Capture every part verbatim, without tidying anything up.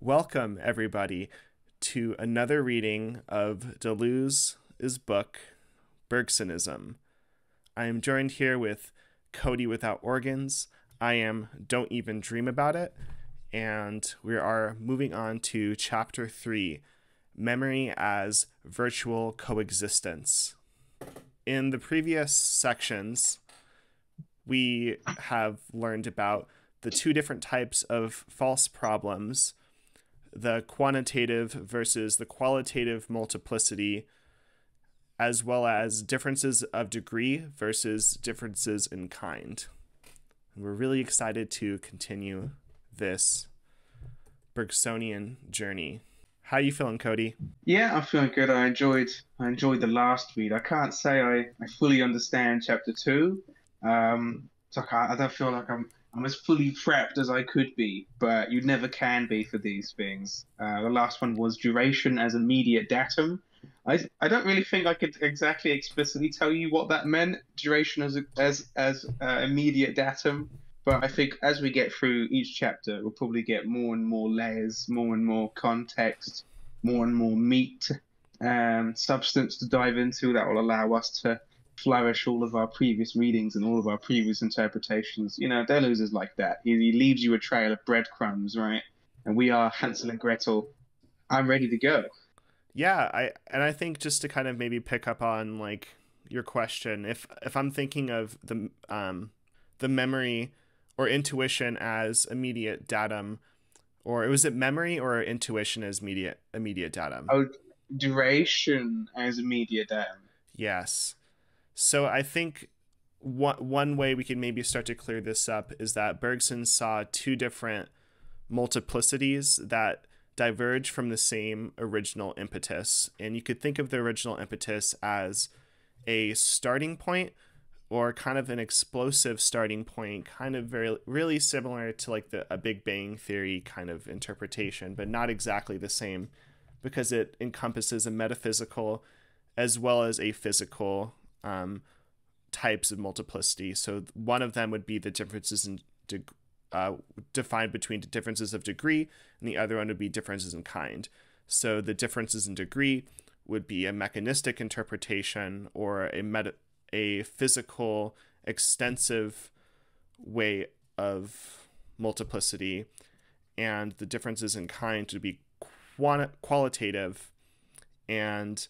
Welcome, everybody, to another reading of Deleuze's book, Bergsonism. I am joined here with Cody Without Organs. I am Don't Even Dream About It. And we are moving on to Chapter three, Memory as Virtual Coexistence. In the previous sections, we have learned about the two different types of false problems, the quantitative versus the qualitative multiplicity, as well as differences of degree versus differences in kind. And we're really excited to continue this Bergsonian journey. How are you feeling, Cody? Yeah, I'm feeling good. I enjoyed I enjoyed the last read. I can't say I, I fully understand chapter two. Um, so I, I don't feel like I'm I'm as fully prepped as I could be, but you never can be for these things. Uh, the last one was duration as immediate datum. I I don't really think I could exactly explicitly tell you what that meant, duration as as as uh, immediate datum. But I think as we get through each chapter, we'll probably get more and more layers, more and more context, more and more meat, um, substance to dive into that will allow us to flourish all of our previous readings and all of our previous interpretations. You know, Deleuze is like that. He, he leaves you a trail of breadcrumbs, right? And we are Hansel and Gretel. I'm ready to go. Yeah, I and I think just to kind of maybe pick up on like your question, if if I'm thinking of the um the memory or intuition as immediate datum, or was it memory or intuition as immediate immediate datum? Oh, duration as immediate datum. Yes. So I think one, one way we can maybe start to clear this up is that Bergson saw two different multiplicities that diverge from the same original impetus. And you could think of the original impetus as a starting point or kind of an explosive starting point, kind of very really similar to like the a Big Bang Theory kind of interpretation, but not exactly the same because it encompasses a metaphysical as well as a physical Um, types of multiplicity. So one of them would be the differences in de uh, defined between differences of degree, and the other one would be differences in kind. So the differences in degree would be a mechanistic interpretation or a meta a physical extensive way of multiplicity, and the differences in kind would be quant qualitative and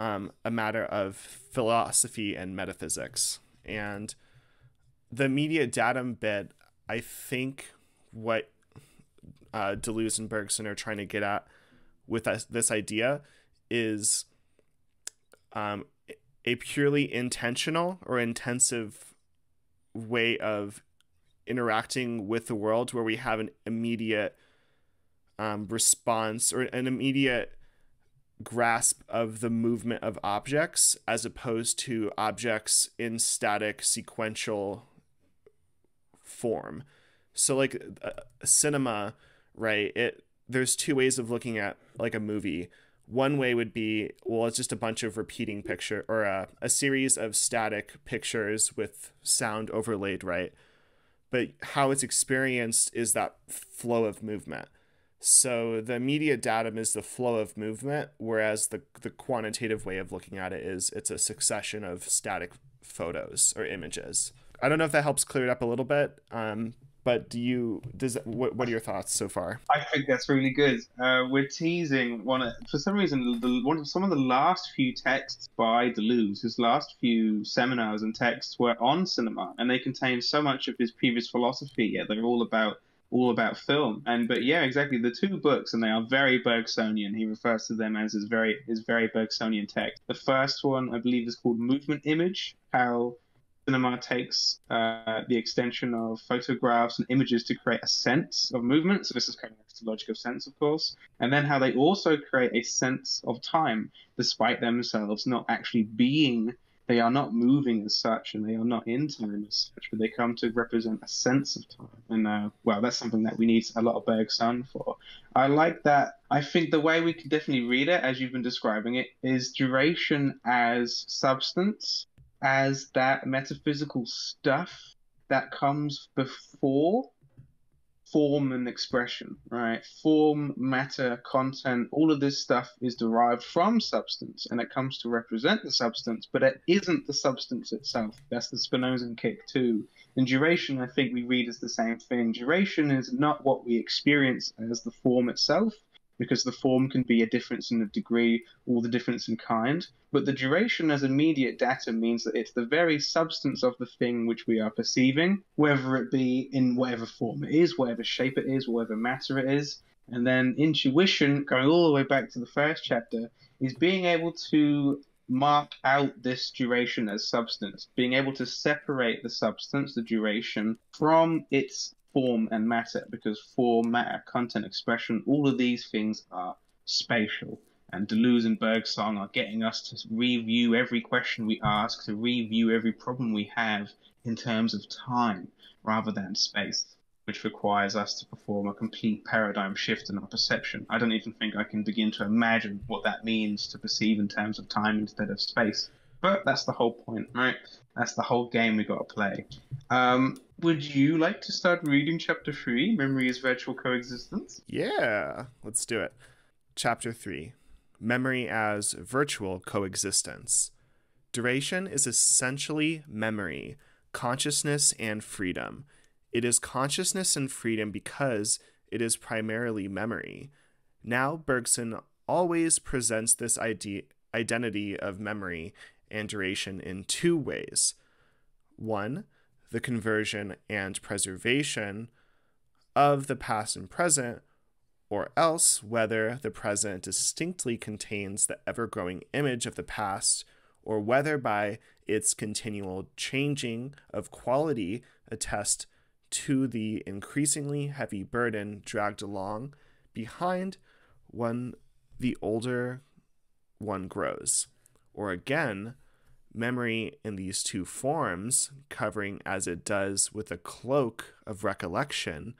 Um, a matter of philosophy and metaphysics. And the immediate datum bit, I think what uh, Deleuze and Bergson are trying to get at with us, this idea is um, a purely intentional or intensive way of interacting with the world where we have an immediate um, response or an immediate grasp of the movement of objects as opposed to objects in static sequential form. So like uh, cinema, right? It there's two ways of looking at like a movie. One way would be, well, it's just a bunch of repeating picture or a, a series of static pictures with sound overlaid, right? But how it's experienced is that flow of movement. So the immediate datum is the flow of movement, whereas the, the quantitative way of looking at it is it's a succession of static photos or images. I don't know if that helps clear it up a little bit, um, but do you, does, what, what are your thoughts so far? I think that's really good. Uh, we're teasing, one of, for some reason, the, one of, some of the last few texts by Deleuze, his last few seminars and texts were on cinema, and they contained so much of his previous philosophy, yet they're all about all about film. And but yeah, exactly, the two books, and they are very Bergsonian. He refers to them as his very his very Bergsonian text. The first one, I believe, is called Movement Image, how cinema takes uh, the extension of photographs and images to create a sense of movement. So this is kind of a logical sense, of course. And then how they also create a sense of time, despite themselves not actually being, they are not moving as such, and they are not in time as such, but they come to represent a sense of time. And, uh, well, that's something that we need a lot of Bergson for. I like that. I think the way we could definitely read it, as you've been describing it, is duration as substance, as that metaphysical stuff that comes before form and expression, right? Form, matter, content, all of this stuff is derived from substance, and it comes to represent the substance, but it isn't the substance itself. That's the Spinozan kick too. And duration, I think we read as the same thing. Duration is not what we experience as the form itself, because the form can be a difference in the degree or the difference in kind. But the duration as immediate data means that it's the very substance of the thing which we are perceiving, whether it be in whatever form it is, whatever shape it is, whatever matter it is. And then intuition, going all the way back to the first chapter, is being able to mark out this duration as substance, being able to separate the substance, the duration, from its form and matter, because form, matter, content, expression, all of these things are spatial. And Deleuze and Bergson are getting us to review every question we ask, to review every problem we have in terms of time rather than space, which requires us to perform a complete paradigm shift in our perception. I don't even think I can begin to imagine what that means to perceive in terms of time instead of space. But that's the whole point, right? That's the whole game we got to play. Um, would you like to start reading Chapter three, Memory is Virtual Coexistence? Yeah, let's do it. Chapter three, Memory as Virtual Coexistence. Duration is essentially memory, consciousness, and freedom. It is consciousness and freedom because it is primarily memory. Now, Bergson always presents this idea, identity of memory and duration in two ways. One, the conversion and preservation of the past and present, or else whether the present distinctly contains the ever-growing image of the past, or whether by its continual changing of quality attest to the increasingly heavy burden dragged along behind when the older one grows. Or again, memory in these two forms, covering as it does with a cloak of recollection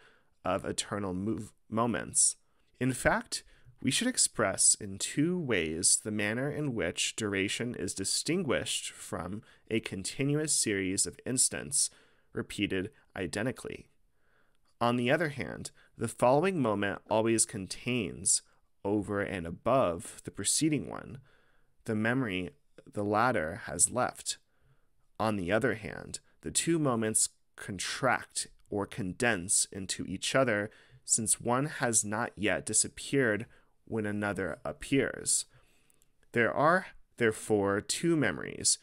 of eternal move moments. In fact, we should express in two ways the manner in which duration is distinguished from a continuous series of instants repeated identically. On the other hand, the following moment always contains, over and above the preceding one, the memory the latter has left. On the other hand, the two moments contract or condense into each other, since one has not yet disappeared when another appears. There are, therefore, two memories,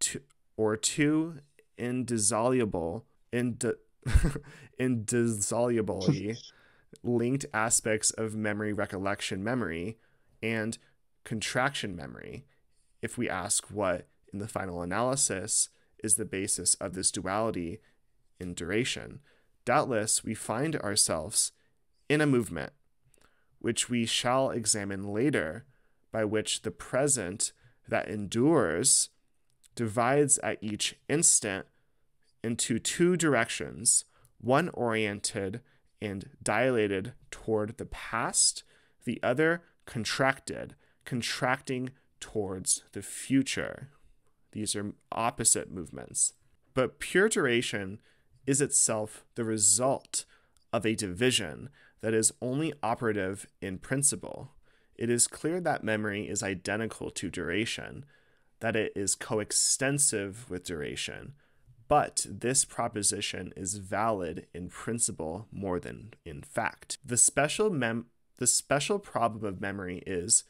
two, or two indissoluble, ind indissolubly linked aspects of memory, recollection memory, and contraction memory, if we ask what, in the final analysis, is the basis of this duality in duration. Doubtless, we find ourselves in a movement, which we shall examine later, by which the present that endures divides at each instant into two directions, one oriented and dilated toward the past, the other contracted, contracting towards the future. These are opposite movements. But pure duration is itself the result of a division that is only operative in principle. It is clear that memory is identical to duration, that it is coextensive with duration, but this proposition is valid in principle more than in fact. The special mem the special problem of memory is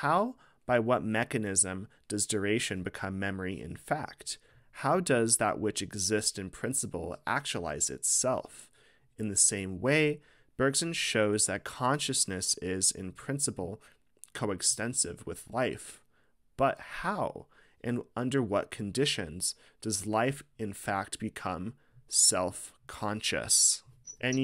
how, by what mechanism, does duration become memory in fact? How does that which exists in principle actualize itself? In the same way, Bergson shows that consciousness is in principle coextensive with life. But how and under what conditions does life in fact become self-conscious? Any,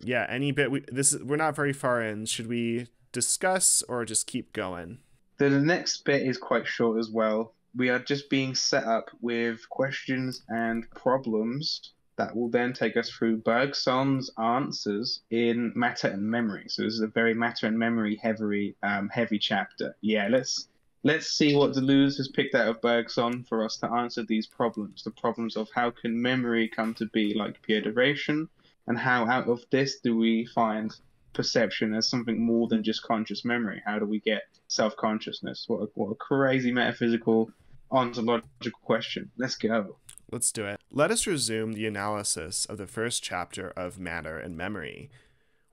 yeah, any bit. We, this is, we're not very far in. Should we discuss or just keep going? The next bit is quite short as well. We are just being set up with questions and problems that will then take us through Bergson's answers in Matter and Memory. So this is a very Matter and Memory heavy, um, heavy chapter. Yeah, let's let's see what Deleuze has picked out of Bergson for us to answer these problems. The problems of how can memory come to be like pure duration? and how out of this do we find perception as something more than just conscious memory? How do we get self-consciousness? What a, what a crazy metaphysical, ontological question. Let's go. Let's do it. Let us resume the analysis of the first chapter of Matter and Memory.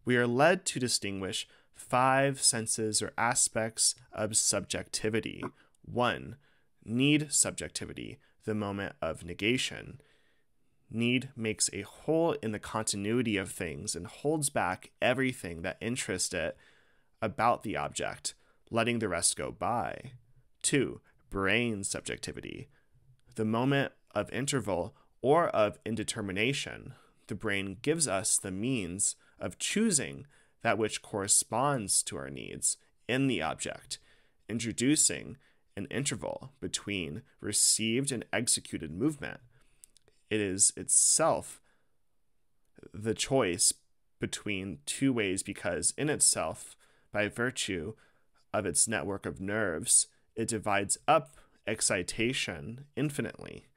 We are led to distinguish five senses or aspects of subjectivity. One, need subjectivity, the moment of negation. Need makes a hole in the continuity of things and holds back everything that interests it about the object, letting the rest go by. Two, brain subjectivity, the moment of interval or of indetermination. The brain gives us the means of choosing that which corresponds to our needs in the object, introducing an interval between received and executed movement. It is itself the choice between two ways because in itself, by virtue of its network of nerves, it divides up excitation infinitely,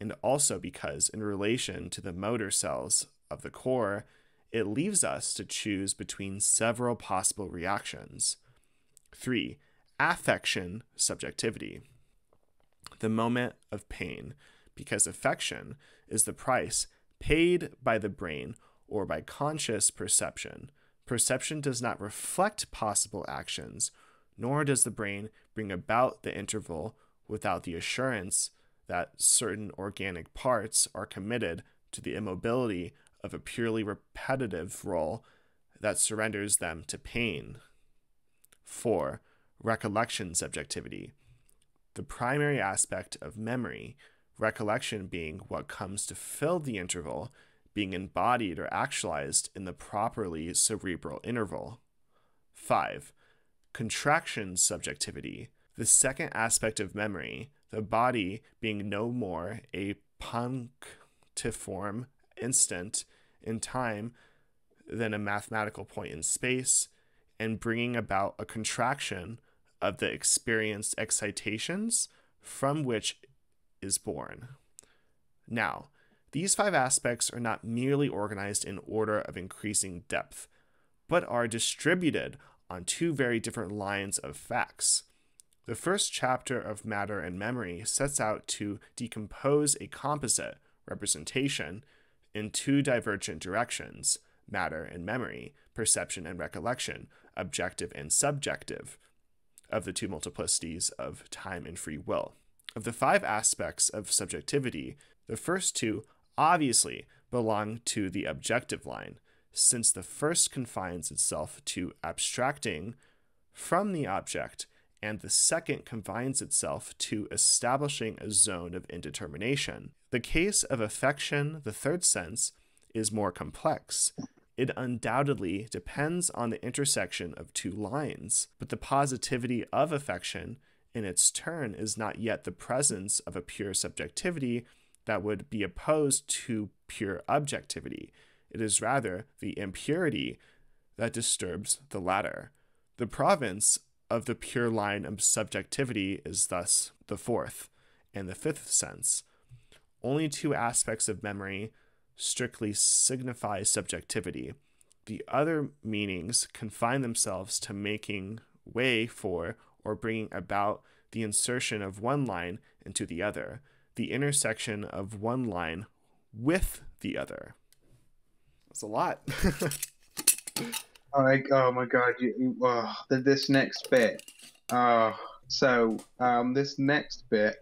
and also because in relation to the motor cells of the core, it leaves us to choose between several possible reactions. Three, affection subjectivity, the moment of pain, because affection is the price paid by the brain or by conscious perception. Perception does not reflect possible actions, nor does the brain bring about the interval without the assurance that certain organic parts are committed to the immobility of a purely repetitive role that surrenders them to pain. Four, recollection subjectivity, the primary aspect of memory, recollection being what comes to fill the interval, being embodied or actualized in the properly cerebral interval. Five, contraction subjectivity, the second aspect of memory, the body being no more a punctiform instant in time than a mathematical point in space, and bringing about a contraction of the experienced excitations from which is born. Now, these five aspects are not merely organized in order of increasing depth, but are distributed on two very different lines of facts. The first chapter of Matter and Memory sets out to decompose a composite representation in two divergent directions, matter and memory, perception and recollection, objective and subjective, of the two multiplicities of time and free will. Of the five aspects of subjectivity, the first two obviously belong to the objective line, since the first confines itself to abstracting from the object, and the second confines itself to establishing a zone of indetermination. The case of affection, the third sense, is more complex. It undoubtedly depends on the intersection of two lines, but the positivity of affection in its turn is not yet the presence of a pure subjectivity that would be opposed to pure objectivity. It is rather the impurity that disturbs the latter. The province of the pure line of subjectivity is thus the fourth and the fifth sense. Only two aspects of memory strictly signify subjectivity. The other meanings confine themselves to making way for or bringing about the insertion of one line into the other, the intersection of one line with the other. That's a lot. Like, oh my God, you, you, oh, this next bit. Oh, so um, this next bit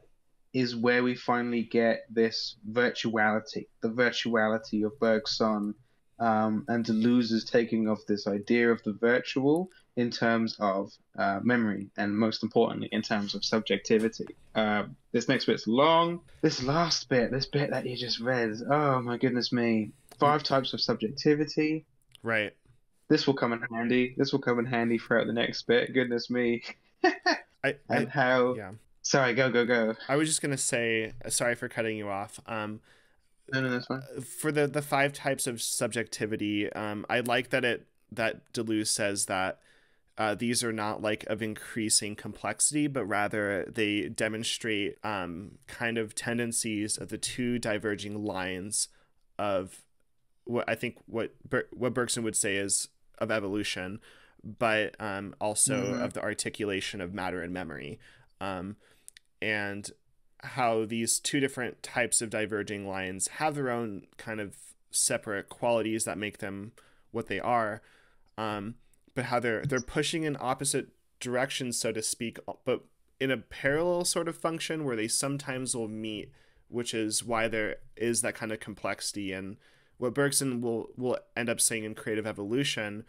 is where we finally get this virtuality, the virtuality of Bergson um, and Deleuze's taking of this idea of the virtual in terms of uh, memory, and most importantly, in terms of subjectivity. Uh, this next bit's long. This last bit, this bit that you just read, oh my goodness me. Five types of subjectivity. Right. This will come in handy. This will come in handy throughout the next bit. Goodness me. I, and I, how... Yeah. Sorry, go, go, go. I was just going to say, sorry for cutting you off. Um, no, no, that's fine. For the, the five types of subjectivity, um, I like that, it, that Deleuze says that Uh, these are not like of increasing complexity, but rather they demonstrate um, kind of tendencies of the two diverging lines of what I think what Ber what Bergson would say is of evolution, but um, also mm-hmm. of the articulation of matter and memory, um, and how these two different types of diverging lines have their own kind of separate qualities that make them what they are, um, but how they're they're pushing in opposite directions, so to speak, but in a parallel sort of function where they sometimes will meet, which is why there is that kind of complexity. And what Bergson will, will end up saying in Creative Evolution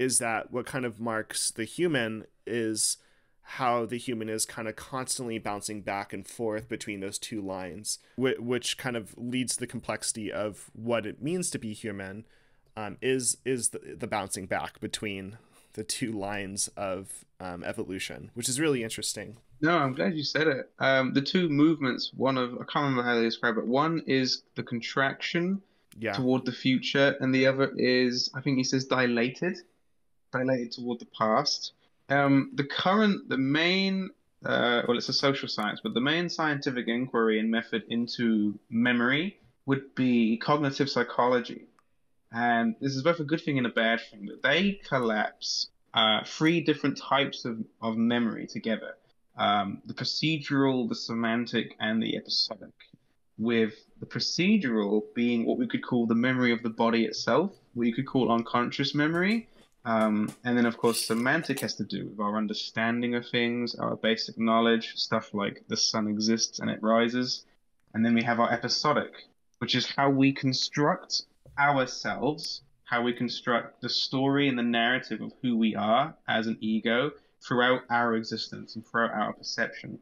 is that what kind of marks the human is how the human is kind of constantly bouncing back and forth between those two lines, which kind of leads to the complexity of what it means to be human, um, is, is the, the bouncing back between the two lines of um, evolution, which is really interesting. No, I'm glad you said it. Um, the two movements, one of, I can't remember how they describe it. One is the contraction yeah. toward the future, and the other is, I think he says dilated, dilated toward the past. Um, the current, the main, uh, well, it's a social science, but the main scientific inquiry and method into memory would be cognitive psychology. And this is both a good thing and a bad thing, that they collapse uh, three different types of, of memory together. Um, the procedural, the semantic, and the episodic. With the procedural being what we could call the memory of the body itself, what you could call unconscious memory. Um, and then, of course, semantic has to do with our understanding of things, our basic knowledge, stuff like the sun exists and it rises. And then we have our episodic, which is how we construct ourselves, how we construct the story and the narrative of who we are as an ego throughout our existence and throughout our perception.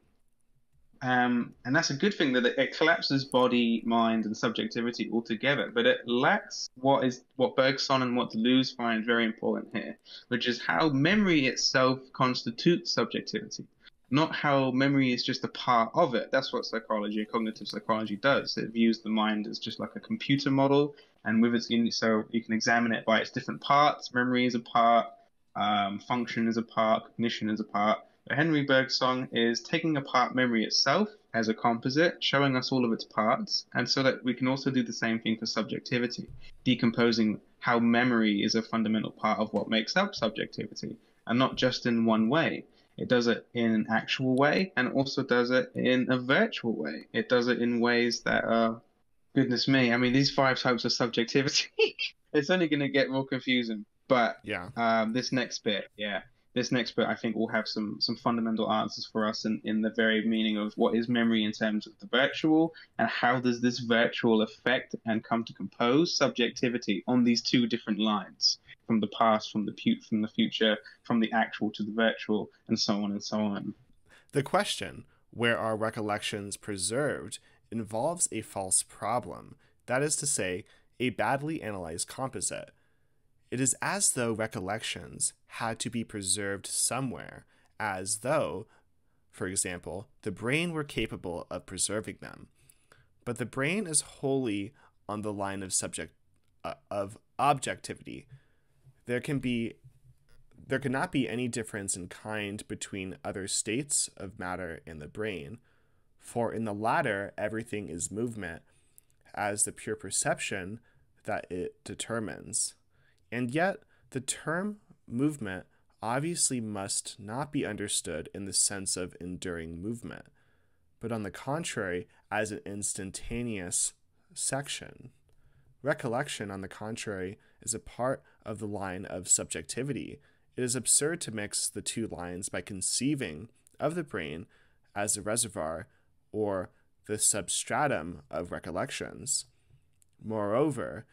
Um, and that's a good thing, that it collapses body, mind, and subjectivity altogether, but it lacks what is what Bergson and what Deleuze find very important here, which is how memory itself constitutes subjectivity, not how memory is just a part of it. That's what psychology, cognitive psychology, does. It views the mind as just like a computer model, and with its unit, so you can examine it by its different parts. Memory is a part, um, function is a part, cognition is a part. But Henri Bergson is taking apart memory itself as a composite, showing us all of its parts, and so that we can also do the same thing for subjectivity, decomposing how memory is a fundamental part of what makes up subjectivity, and not just in one way. It does it in an actual way, and also does it in a virtual way. It does it in ways that are... Goodness me, I mean, these five types of subjectivity, it's only going to get more confusing. But yeah, um, this next bit, yeah, this next bit, I think will have some some fundamental answers for us in, in the very meaning of what is memory in terms of the virtual, and how does this virtual affect and come to compose subjectivity on these two different lines, from the past, from the pu from the future, from the actual to the virtual, and so on and so on. The question, where are recollections preserved, involves a false problem, that is to say, a badly analyzed composite. It is as though recollections had to be preserved somewhere, as though, for example, the brain were capable of preserving them. But the brain is wholly on the line of subject uh, of objectivity. There can be there cannot be any difference in kind between other states of matter and the brain. For in the latter, everything is movement, as the pure perception that it determines. And yet, the term movement obviously must not be understood in the sense of enduring movement, but on the contrary, as an instantaneous section. Recollection, on the contrary, is a part of the line of subjectivity. It is absurd to mix the two lines by conceiving of the brain as a reservoir or the substratum of recollections. Moreover,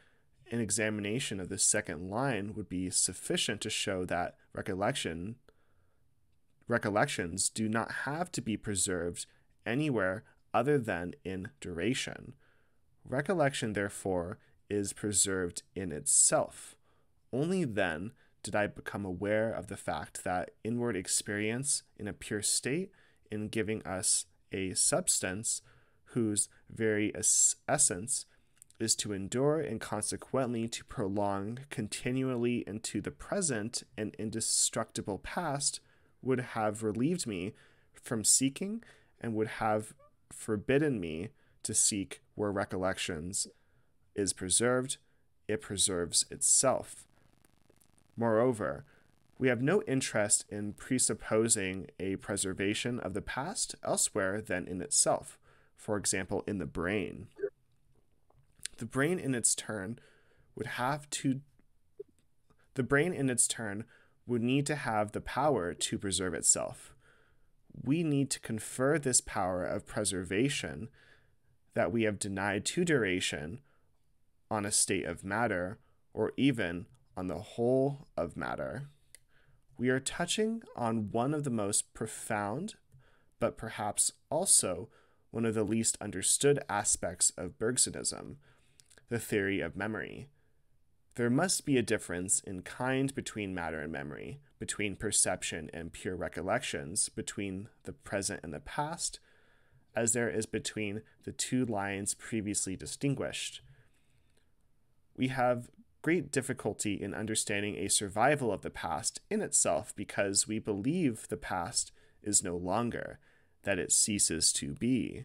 an examination of the second line would be sufficient to show that recollection recollections do not have to be preserved anywhere other than in duration. Recollection, therefore, is preserved in itself. Only then did I become aware of the fact that inward experience in a pure state, in giving us a substance whose very essence is to endure and consequently to prolong continually into the present and indestructible past, would have relieved me from seeking and would have forbidden me to seek where recollections is preserved it preserves itself. Moreover, we have no interest in presupposing a preservation of the past elsewhere than in itself, for example, in the brain. The brain in its turn would have to the brain in its turn would need to have the power to preserve itself. We need to confer this power of preservation that we have denied to duration on a state of matter, or even on the whole of matter. We are touching on one of the most profound, but perhaps also one of the least understood aspects of Bergsonism, the theory of memory. There must be a difference in kind between matter and memory, between perception and pure recollections, between the present and the past, as there is between the two lines previously distinguished. We have great difficulty in understanding a survival of the past in itself because we believe the past is no longer, that it ceases to be.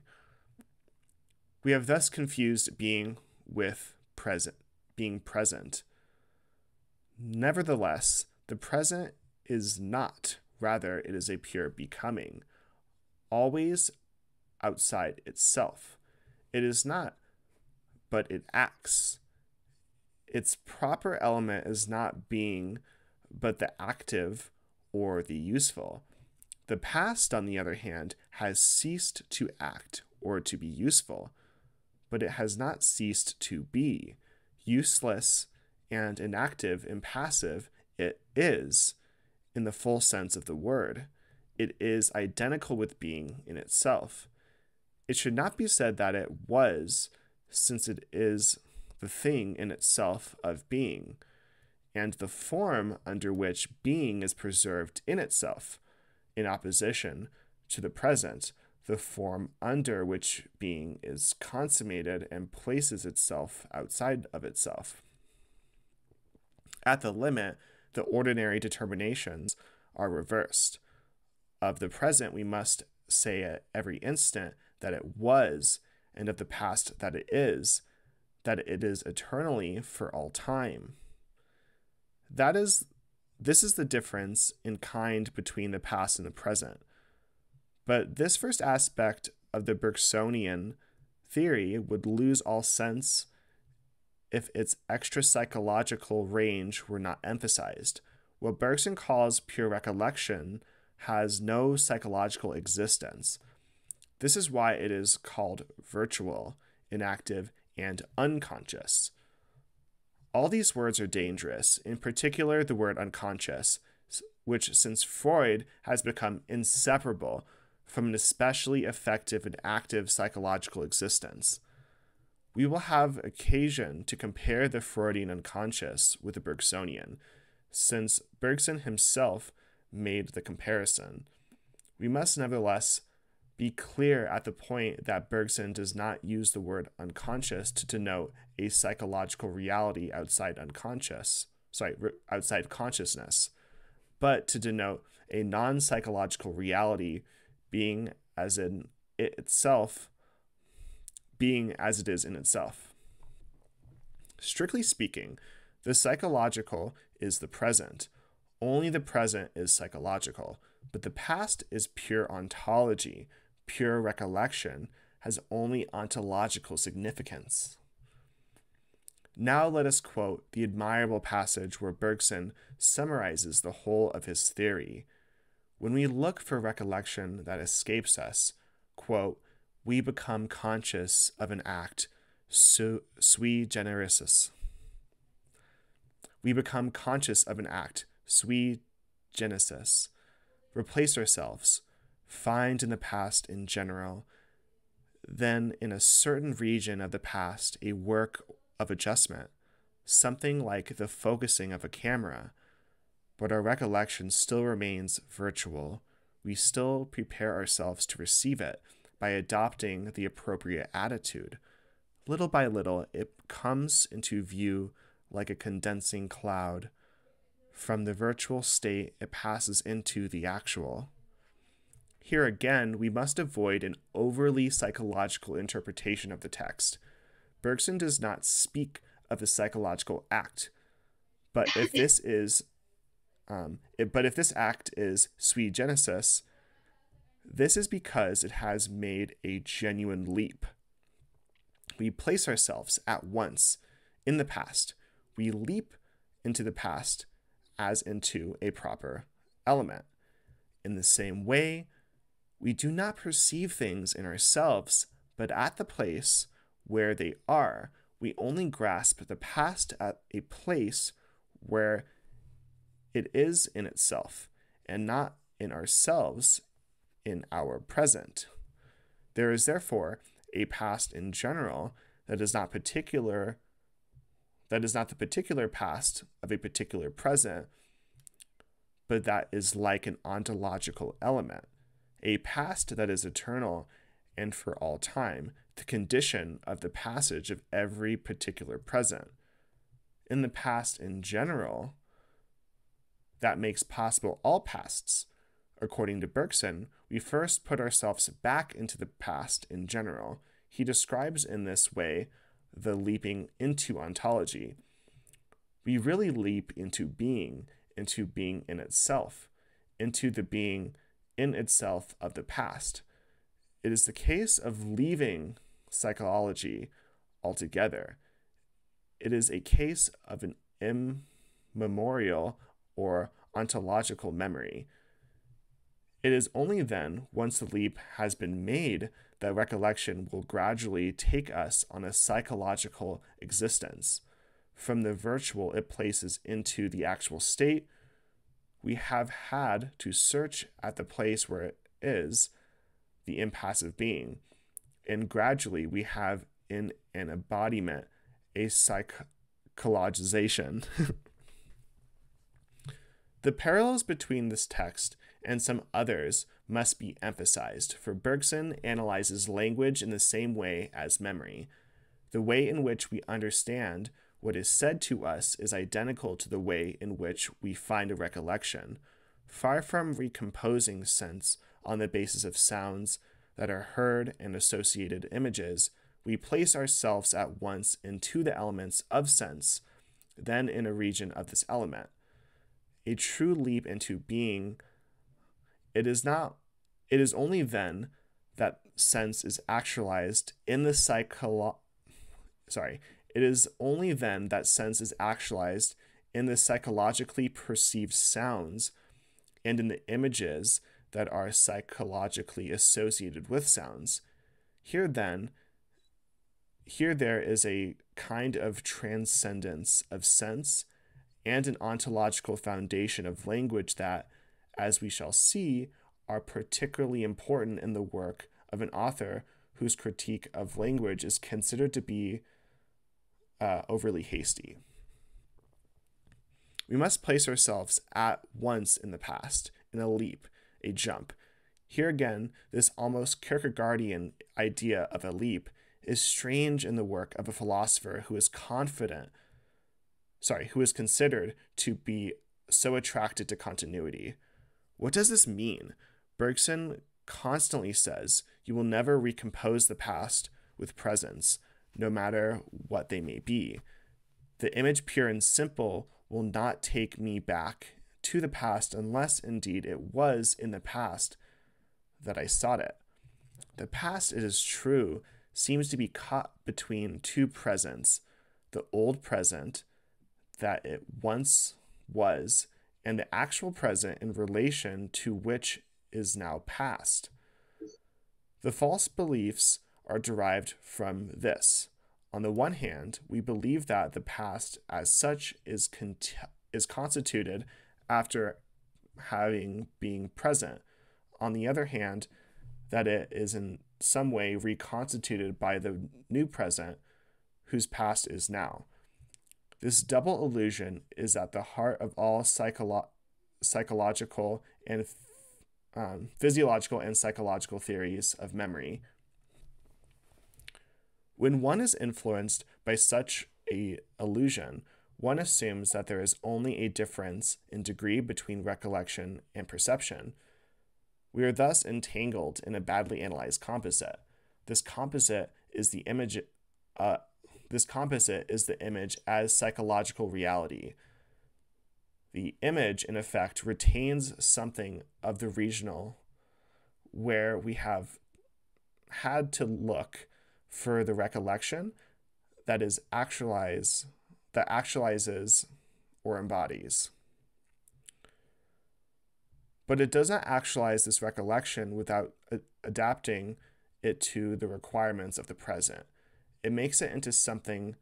We have thus confused being with present, being present. Nevertheless, the present is not, rather it is a pure becoming, always outside itself. It is not, but it acts. Its proper element is not being, but the active or the useful. The past, on the other hand, has ceased to act or to be useful, but it has not ceased to be. Useless and inactive, impassive, it is, in the full sense of the word. It is identical with being in itself. It should not be said that it was, since it is the thing in itself of being, and the form under which being is preserved in itself, in opposition to the present, the form under which being is consummated and places itself outside of itself. At the limit, the ordinary determinations are reversed. Of the present, we must say at every instant that it was, and of the past that it is, that it is eternally for all time. That is, this is the difference in kind between the past and the present. But this first aspect of the Bergsonian theory would lose all sense if its extra-psychological range were not emphasized. What Bergson calls pure recollection has no psychological existence. This is why it is called virtual, inactive, and unconscious. All these words are dangerous, in particular the word unconscious, which since Freud has become inseparable from an especially effective and active psychological existence. We will have occasion to compare the Freudian unconscious with the Bergsonian, since Bergson himself made the comparison. We must nevertheless be clear at the point that Bergson does not use the word unconscious to denote a psychological reality outside unconscious, sorry, outside consciousness, but to denote a non-psychological reality being as in it itself, being as it is in itself. Strictly speaking, the psychological is the present. Only the present is psychological, but the past is pure ontology. Pure recollection has only ontological significance. Now let us quote the admirable passage where Bergson summarizes the whole of his theory. When we look for recollection that escapes us, quote, we become conscious of an act su sui generis. We become conscious of an act sui generis. Replace ourselves, find in the past in general, then in a certain region of the past a work of adjustment, something like the focusing of a camera, but our recollection still remains virtual. We still prepare ourselves to receive it by adopting the appropriate attitude. Little by little, it comes into view like a condensing cloud. From the virtual state, it passes into the actual. Here again, we must avoid an overly psychological interpretation of the text. Bergson does not speak of a psychological act. But if this is, um, it, but if this act is sui generis, this is because it has made a genuine leap. We place ourselves at once in the past. We leap into the past as into a proper element. In the same way, we do not perceive things in ourselves, but at the place where they are. We only grasp the past at a place where it is in itself, and not in ourselves in our present. There is therefore a past in general that is not particular, that is not the particular past of a particular present, but that is like an ontological element, a past that is eternal and for all time, the condition of the passage of every particular present. In the past in general, that makes possible all pasts. According to Bergson, we first put ourselves back into the past in general. He describes in this way the leaping into ontology. We really leap into being, into being in itself, into the being in itself of the past. It is the case of leaving psychology altogether. It is a case of an immemorial or ontological memory. It is only then, once the leap has been made, that recollection will gradually take us on a psychological existence. From the virtual it places into the actual state, we have had to search at the place where it is, the impassive being, and gradually we have in an embodiment a psychologization. The parallels between this text and some others must be emphasized, for Bergson analyzes language in the same way as memory. The way in which we understand what is said to us is identical to the way in which we find a recollection. Far from recomposing sense on the basis of sounds that are heard and associated images, we place ourselves at once into the elements of sense, then in a region of this element. A true leap into being, it is not, it is only then that sense is actualized in the psycholo- sorry, it is only then that sense is actualized in the psychologically perceived sounds and in the images that are psychologically associated with sounds. Here then, here there is a kind of transcendence of sense and an ontological foundation of language that, as we shall see, are particularly important in the work of an author whose critique of language is considered to be uh, overly hasty. We must place ourselves at once in the past, in a leap, a jump. Here again, this almost Kierkegaardian idea of a leap is strange in the work of a philosopher who is confident, sorry, who is considered to be so attracted to continuity. What does this mean? Bergson constantly says, you will never recompose the past with presents, no matter what they may be. The image pure and simple will not take me back to the past unless indeed it was in the past that I sought it. The past, it is true, seems to be caught between two presents, the old present that it once was and the actual present in relation to which is now past. The false beliefs are derived from this. On the one hand, we believe that the past as such is con- is constituted after having been present. On the other hand, that it is in some way reconstituted by the new present, whose past is now. This double illusion is at the heart of all psycholo- psychological and um, physiological and psychological theories of memory. When one is influenced by such a illusion, one assumes that there is only a difference in degree between recollection and perception. We are thus entangled in a badly analyzed composite. This composite is the image, uh, This composite is the image as psychological reality. The image, in effect, retains something of the regional, where we have had to look for the recollection that is actualize, that actualizes or embodies. But it does not actualize this recollection without adapting it to the requirements of the present. It makes it into something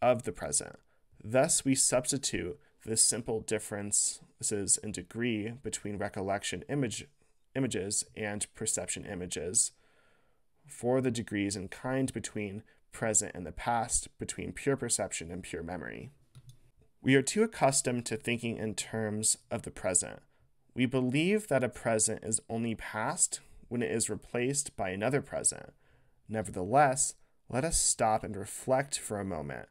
of the present. Thus, we substitute this simple differences in degree between recollection image, images and perception images for the degrees in kind between present and the past, between pure perception and pure memory. We are too accustomed to thinking in terms of the present. We believe that a present is only past when it is replaced by another present. Nevertheless, let us stop and reflect for a moment.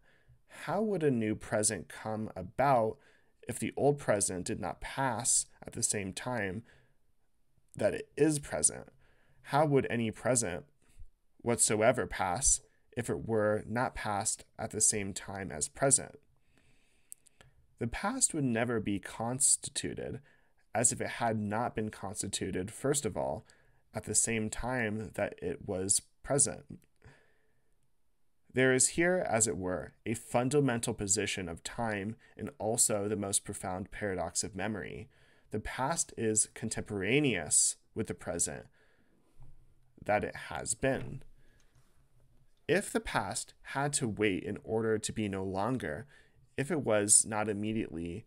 How would a new present come about if the old present did not pass at the same time that it is present? How would any present whatsoever pass if it were not passed at the same time as present? The past would never be constituted as if it had not been constituted, first of all, at the same time that it was present. There is here, as it were, a fundamental position of time and also the most profound paradox of memory. The past is contemporaneous with the present that it has been. If the past had to wait in order to be no longer, if it was not immediately,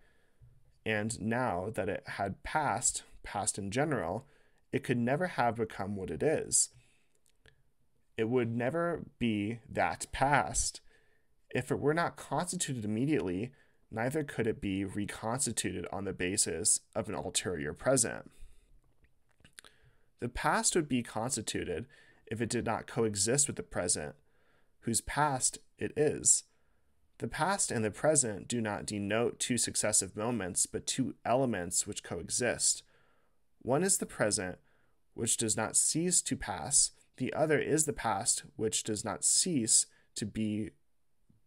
and now that it had passed, passed in general, it could never have become what it is. It would never be that past. If it were not constituted immediately, neither could it be reconstituted on the basis of an ulterior present. The past would be constituted if it did not coexist with the present, whose past it is. The past and the present do not denote two successive moments, but two elements which coexist. One is the present, which does not cease to pass. The other is the past, which does not cease to be,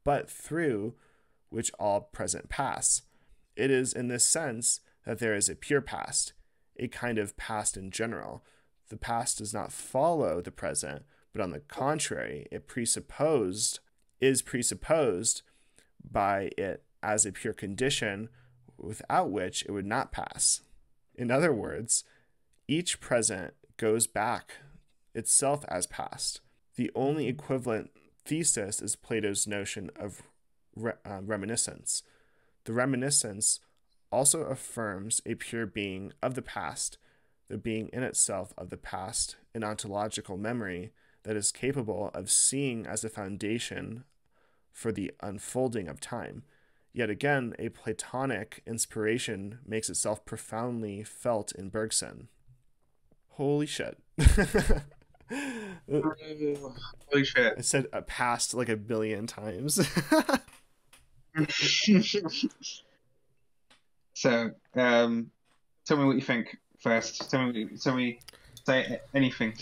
but through which all present pass. It is in this sense that there is a pure past, a kind of past in general. The past does not follow the present, but on the contrary, it presupposed, is presupposed by it as a pure condition, without which it would not pass. In other words, each present goes back itself as past. The only equivalent thesis is Plato's notion of re uh, reminiscence. The reminiscence also affirms a pure being of the past, the being in itself of the past, an ontological memory that is capable of seeing as a foundation for the unfolding of time. Yet again, a Platonic inspiration makes itself profoundly felt in Bergson. Holy shit. Holy shit. I said a past like a billion times. So, um, tell me what you think first. Tell me, tell me, say anything,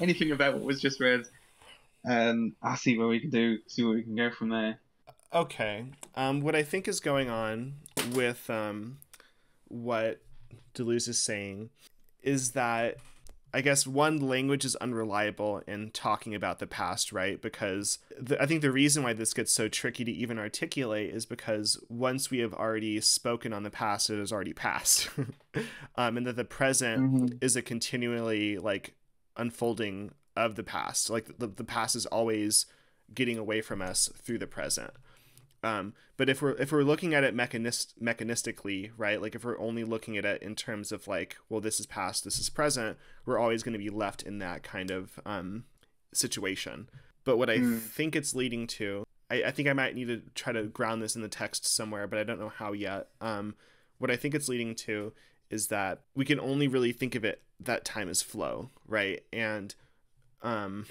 anything about what was just read, and I'll see what we can do, see where we can go from there. Okay. Um, what I think is going on with um, what Deleuze is saying is that, I guess, one, language is unreliable in talking about the past, right? Because the, I think the reason why this gets so tricky to even articulate is because once we have already spoken on the past, it has already passed. um, and that the present mm-hmm. is a continually, like, unfolding of the past. Like, the, the past is always getting away from us through the present. Um, but if we're, if we're looking at it mechanist, mechanistically, right, like if we're only looking at it in terms of like, well, this is past, this is present, we're always going to be left in that kind of um, situation. But what I mm. think it's leading to, I, I think I might need to try to ground this in the text somewhere, but I don't know how yet. Um, what I think it's leading to is that we can only really think of it that time as flow, right? And um,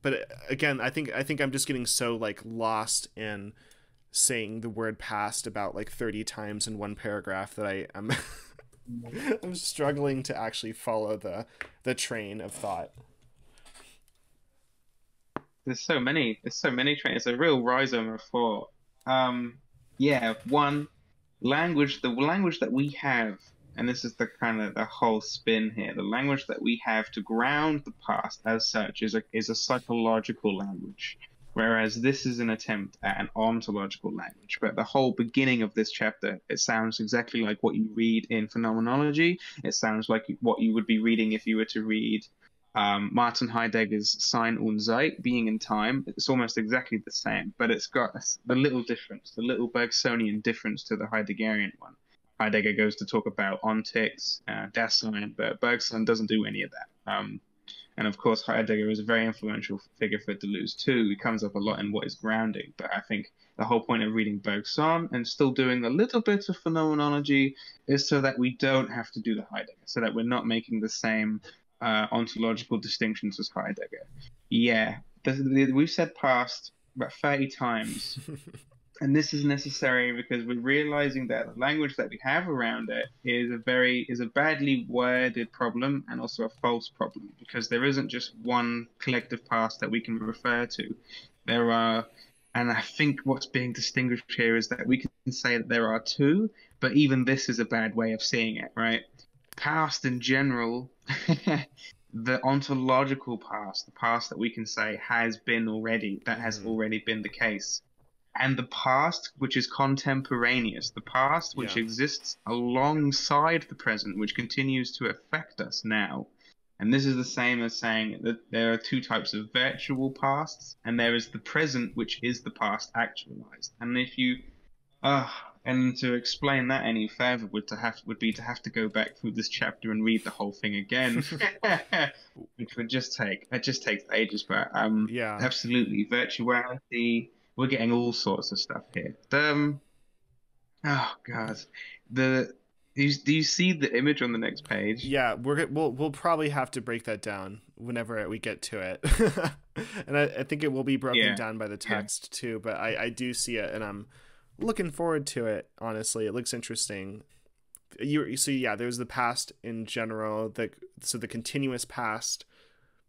but again, I think I think I'm just getting so like lost in saying the word past about like thirty times in one paragraph that I am I'm, I'm struggling to actually follow the the train of thought. there's so many, there's so many trains. It's a real rhizome of thought. Um, yeah, one, language, the language that we have, and this is the kind of the whole spin here, the language that we have to ground the past as such is a, is a psychological language, whereas this is an attempt at an ontological language. But the whole beginning of this chapter, it sounds exactly like what you read in Phenomenology. It sounds like what you would be reading if you were to read um, Martin Heidegger's Sein und Zeit, Being in Time. It's almost exactly the same, but it's got the little difference, the little Bergsonian difference to the Heideggerian one. Heidegger goes to talk about ontics, uh, Dasein, but Bergson doesn't do any of that. Um, and of course, Heidegger is a very influential figure for Deleuze too. He comes up a lot in what is grounding, but I think the whole point of reading Bergson and still doing a little bit of Phenomenology is so that we don't have to do the Heidegger, so that we're not making the same uh, ontological distinctions as Heidegger. Yeah, the, the, we've said past about thirty times. And this is necessary because we're realizing that the language that we have around it is a very is a badly worded problem, and also a false problem, because there isn't just one collective past that we can refer to. There are, and I think what's being distinguished here is that we can say that there are two, but even this is a bad way of seeing it, right? Past in general, the ontological past, the past that we can say has been already, that has already been the case. And the past, which is contemporaneous, the past which yeah. exists alongside the present, which continues to affect us now. And this is the same as saying that there are two types of virtual pasts, and there is the present, which is the past actualized. And if you, uh, and to explain that any further would to have would be to have to go back through this chapter and read the whole thing again, which would just take it just takes ages. But um, yeah, absolutely, virtuality. We're getting all sorts of stuff here. Um, oh god, the do you, do you see the image on the next page? Yeah, we're we'll we'll probably have to break that down whenever we get to it, and I, I think it will be broken yeah. down by the text yeah. too. But I I do see it, and I'm looking forward to it. Honestly, it looks interesting. You so yeah, there's the past in general, the so the continuous past,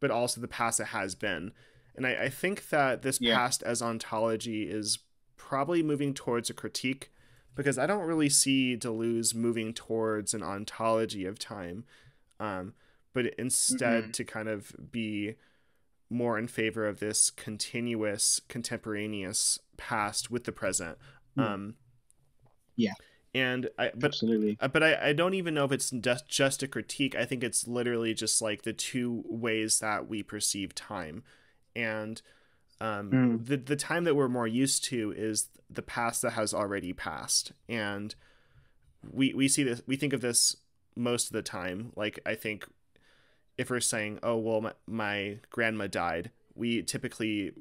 but also the past that has been. And I, I think that this yeah. past as ontology is probably moving towards a critique, because I don't really see Deleuze moving towards an ontology of time, um, but instead mm-hmm. to kind of be more in favor of this continuous, contemporaneous past with the present. Mm. Um, yeah. And I, but, Absolutely. but I, I don't even know if it's just, just a critique. I think it's literally just like the two ways that we perceive time. And um, mm. the, the time that we're more used to is the past that has already passed. And we, we see this, we think of this most of the time. Like, I think if we're saying, oh, well, my, my grandma died, we typically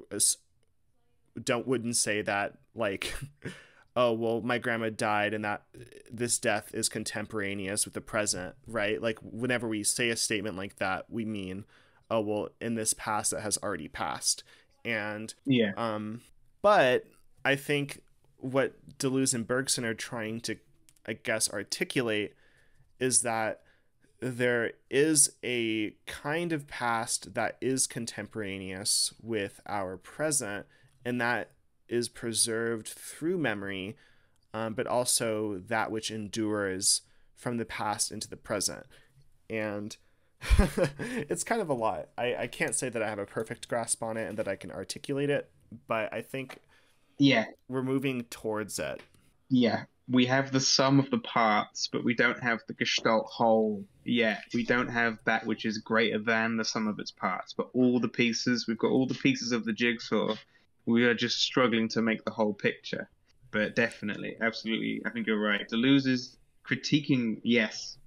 don't, wouldn't say that like, oh, well, my grandma died and that this death is contemporaneous with the present, right? Like whenever we say a statement like that, we mean, oh, well, in this past that has already passed. And yeah, um, but I think what Deleuze and Bergson are trying to, I guess, articulate is that there is a kind of past that is contemporaneous with our present, and that is preserved through memory, um, but also that which endures from the past into the present. And it's kind of a lot. I, I can't say that I have a perfect grasp on it and that I can articulate it, but I think yeah, we're moving towards it. Yeah, we have the sum of the parts, but we don't have the gestalt whole yet. We don't have that which is greater than the sum of its parts, but all the pieces, we've got all the pieces of the jigsaw. We are just struggling to make the whole picture. But definitely, absolutely, I think you're right. Deleuze is critiquing, yes,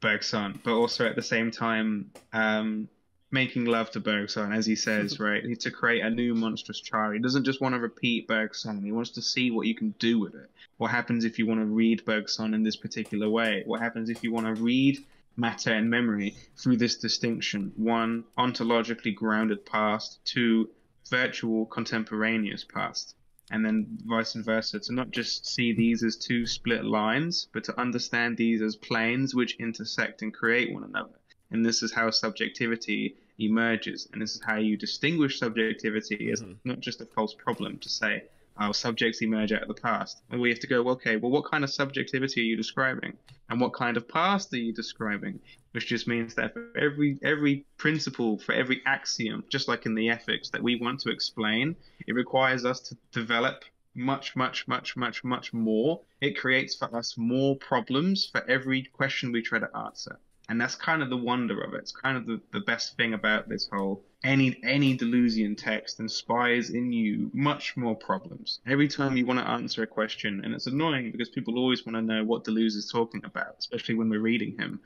Bergson, but also at the same time um, making love to Bergson, as he says, right? To create a new monstrous child. He doesn't just want to repeat Bergson. He wants to see what you can do with it. What happens if you want to read Bergson in this particular way? What happens if you want to read Matter and Memory through this distinction? One, ontologically grounded past. Two, virtual contemporaneous past. And then vice versa, to not just see these as two split lines, but to understand these as planes which intersect and create one another. And this is how subjectivity emerges. And this is how you distinguish subjectivity as mm-hmm. not just a false problem to say, oh, subjects emerge out of the past. And we have to go, well, okay, well, what kind of subjectivity are you describing? And what kind of past are you describing? Which just means that for every, every principle, for every axiom, just like in the ethics that we want to explain, it requires us to develop much, much, much, much, much more. It creates for us more problems for every question we try to answer. And that's kind of the wonder of it. It's kind of the, the best thing about this whole, any any Deleuzian text inspires in you much more problems. Every time you want to answer a question, and it's annoying because people always want to know what Deleuze is talking about, especially when we're reading him.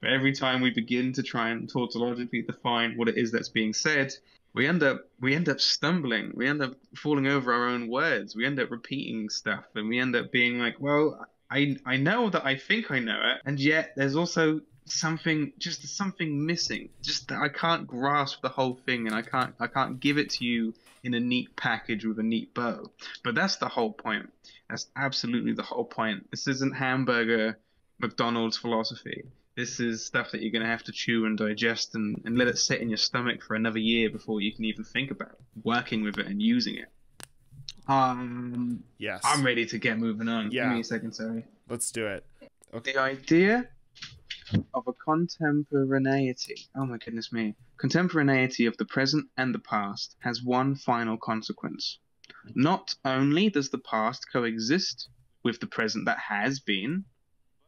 But every time we begin to try and tautologically define what it is that's being said, we end up we end up stumbling. We end up falling over our own words. We end up repeating stuff, and we end up being like, well, I I know that I think I know it, and yet there's also something just something missing, just that I can't grasp the whole thing, and I can't I can't give it to you in a neat package with a neat bow. But that's the whole point. That's absolutely the whole point. This isn't hamburger McDonald's philosophy. This is stuff that you're going to have to chew and digest and, and let it sit in your stomach for another year before you can even think about working with it and using it. Um, yes. I'm ready to get moving on. Yeah. Give me a second, sorry. Let's do it. Okay. The idea of a contemporaneity, oh my goodness me, contemporaneity of the present and the past has one final consequence. Not only does the past coexist with the present that has been,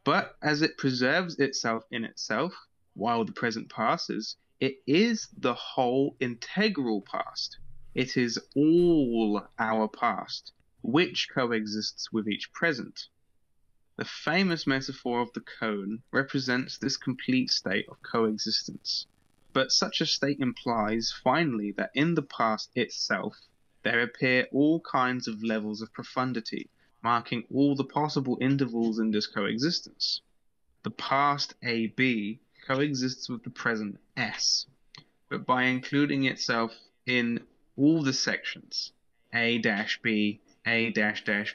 but as it preserves itself in itself, while the present passes, it is the whole integral past. It is all our past, which coexists with each present. The famous metaphor of the cone represents this complete state of coexistence. But such a state implies, finally, that in the past itself, there appear all kinds of levels of profundity, marking all the possible intervals in this coexistence. The past A B coexists with the present S, but by including itself in all the sections, A B, A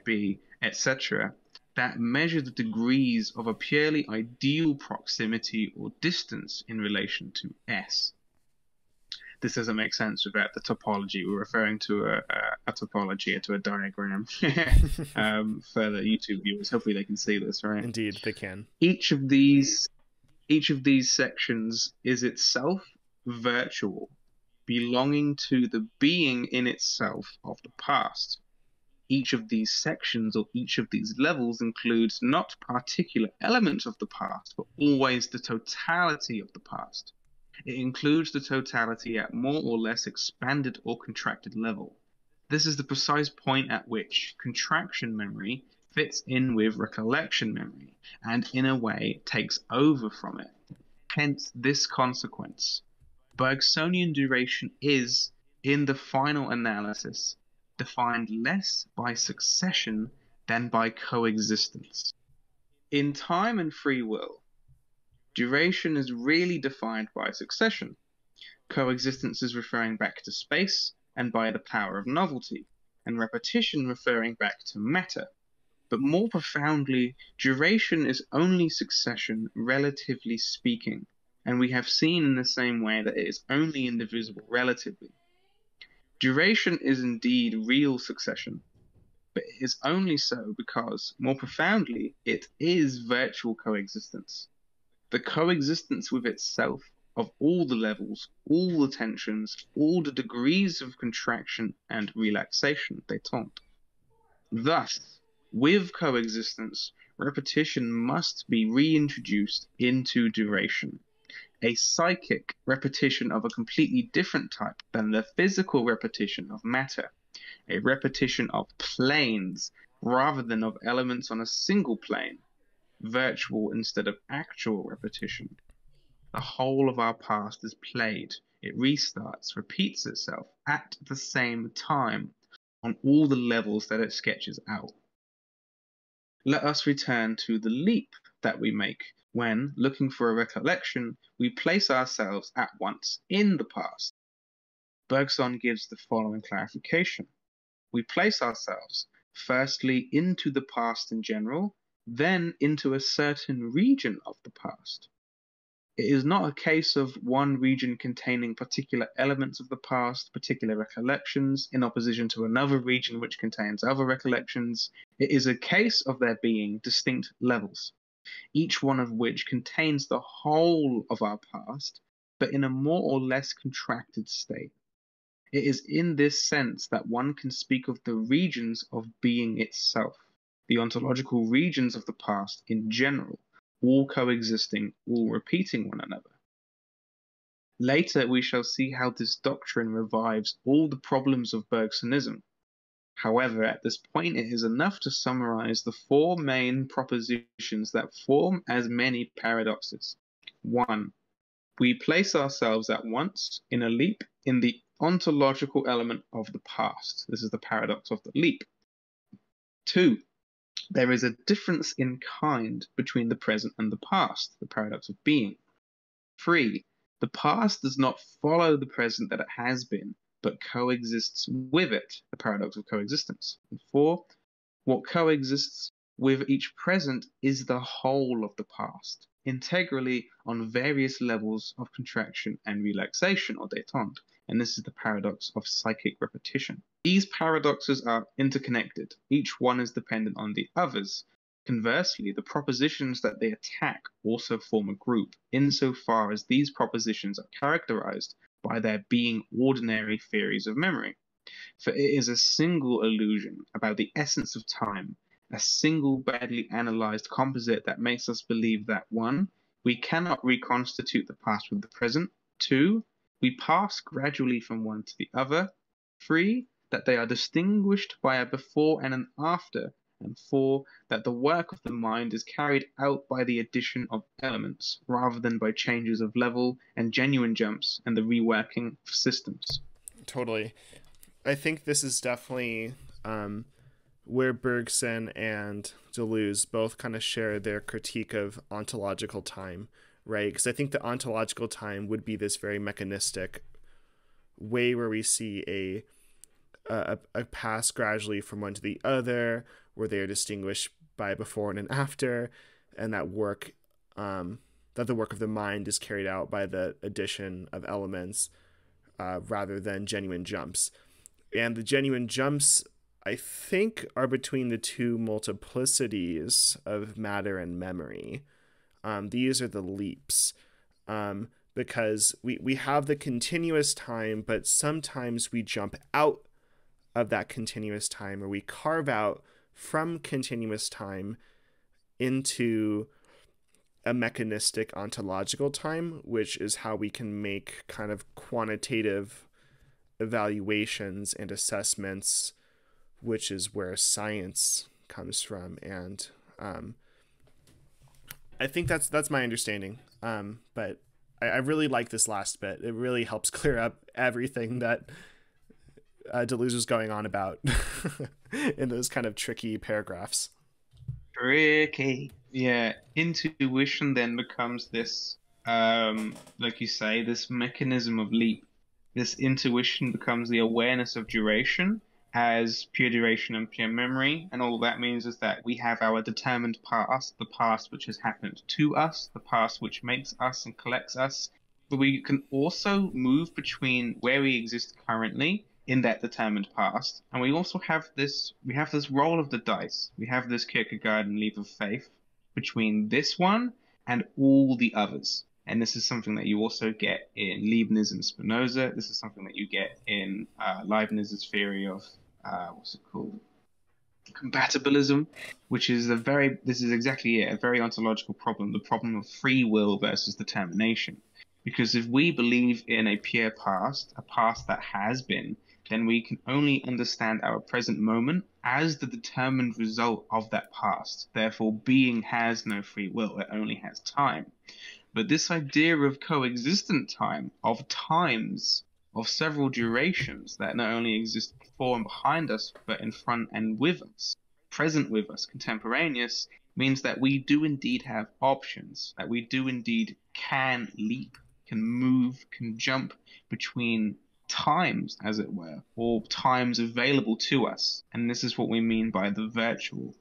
B, et cetera, that measure the degrees of a purely ideal proximity or distance in relation to S. This doesn't make sense without the topology. We're referring to a, a, a topology or to a diagram. um, for the YouTube viewers, hopefully they can see this, right? Indeed, they can. Each of these, each of these sections is itself virtual, belonging to the being in itself of the past. Each of these sections or each of these levels includes not particular elements of the past, but always the totality of the past. It includes the totality at more or less expanded or contracted level. This is the precise point at which contraction memory fits in with recollection memory, and in a way takes over from it. Hence this consequence. Bergsonian duration is, in the final analysis, defined less by succession than by coexistence. In time and free will, duration is really defined by succession. Coexistence is referring back to space and by the power of novelty, and repetition referring back to matter. But more profoundly, duration is only succession, relatively speaking, and we have seen in the same way that it is only indivisible relatively. Duration is indeed real succession, but it is only so because, more profoundly, it is virtual coexistence. The coexistence with itself of all the levels, all the tensions, all the degrees of contraction and relaxation, detente. Thus, with coexistence, repetition must be reintroduced into duration. A psychic repetition of a completely different type than the physical repetition of matter. A repetition of planes rather than of elements on a single plane. Virtual instead of actual repetition. The whole of our past is played. It restarts, repeats itself at the same time on all the levels that it sketches out. Let us return to the leap that we make when, looking for a recollection, we place ourselves at once in the past. Bergson gives the following clarification. We place ourselves firstly into the past in general, then into a certain region of the past. It is not a case of one region containing particular elements of the past, particular recollections, in opposition to another region which contains other recollections. It is a case of there being distinct levels, each one of which contains the whole of our past, but in a more or less contracted state. It is in this sense that one can speak of the regions of being itself, the ontological regions of the past in general, all coexisting, all repeating one another. Later, we shall see how this doctrine revives all the problems of Bergsonism. However, at this point, it is enough to summarize the four main propositions that form as many paradoxes. One, we place ourselves at once, in a leap, in the ontological element of the past. This is the paradox of the leap. Two, there is a difference in kind between the present and the past, the paradox of being. Three, the past does not follow the present that it has been, but coexists with it, the paradox of coexistence. And four, what coexists with each present is the whole of the past, integrally on various levels of contraction and relaxation, or détente. And this is the paradox of psychic repetition. These paradoxes are interconnected. Each one is dependent on the others. Conversely, the propositions that they attack also form a group, insofar as these propositions are characterized by their being ordinary theories of memory. For it is a single illusion about the essence of time, a single badly analyzed composite that makes us believe that one, we cannot reconstitute the past with the present, two, we pass gradually from one to the other. Three, that they are distinguished by a before and an after. And four, that the work of the mind is carried out by the addition of elements, rather than by changes of level and genuine jumps and the reworking of systems. Totally. I think this is definitely um, where Bergson and Deleuze both kind of share their critique of ontological time. Right, because I think the ontological time would be this very mechanistic way where we see a, a a pass gradually from one to the other, where they are distinguished by before and an after, and that work um, that the work of the mind is carried out by the addition of elements uh, rather than genuine jumps. And the genuine jumps, I think, are between the two multiplicities of matter and memory. Um, these are the leaps, um, because we, we have the continuous time, but sometimes we jump out of that continuous time, or we carve out from continuous time into a mechanistic ontological time, which is how we can make kind of quantitative evaluations and assessments, which is where science comes from. And, um, I think that's that's my understanding, um, but I, I really like this last bit. It really helps clear up everything that uh, Deleuze was going on about in those kind of tricky paragraphs. Tricky. Yeah. Intuition then becomes this, um, like you say, this mechanism of leap. This intuition becomes the awareness of duration as pure duration and pure memory, and all that means is that we have our determined past, the past which has happened to us, the past which makes us and collects us, but we can also move between where we exist currently in that determined past, and we also have this, we have this roll of the dice, we have this Kierkegaard and leap of faith between this one and all the others. And this is something that you also get in Leibniz and Spinoza. This is something that you get in uh, Leibniz's theory of, uh, what's it called? Compatibilism, which is a very, this is exactly it, a very ontological problem, the problem of free will versus determination. Because if we believe in a pure past, a past that has been, then we can only understand our present moment as the determined result of that past. Therefore, being has no free will, it only has time. But this idea of coexistent time, of times, of several durations that not only exist before and behind us, but in front and with us, present with us, contemporaneous, means that we do indeed have options, that we do indeed can leap, can move, can jump between times, as it were, or times available to us. And this is what we mean by the virtual.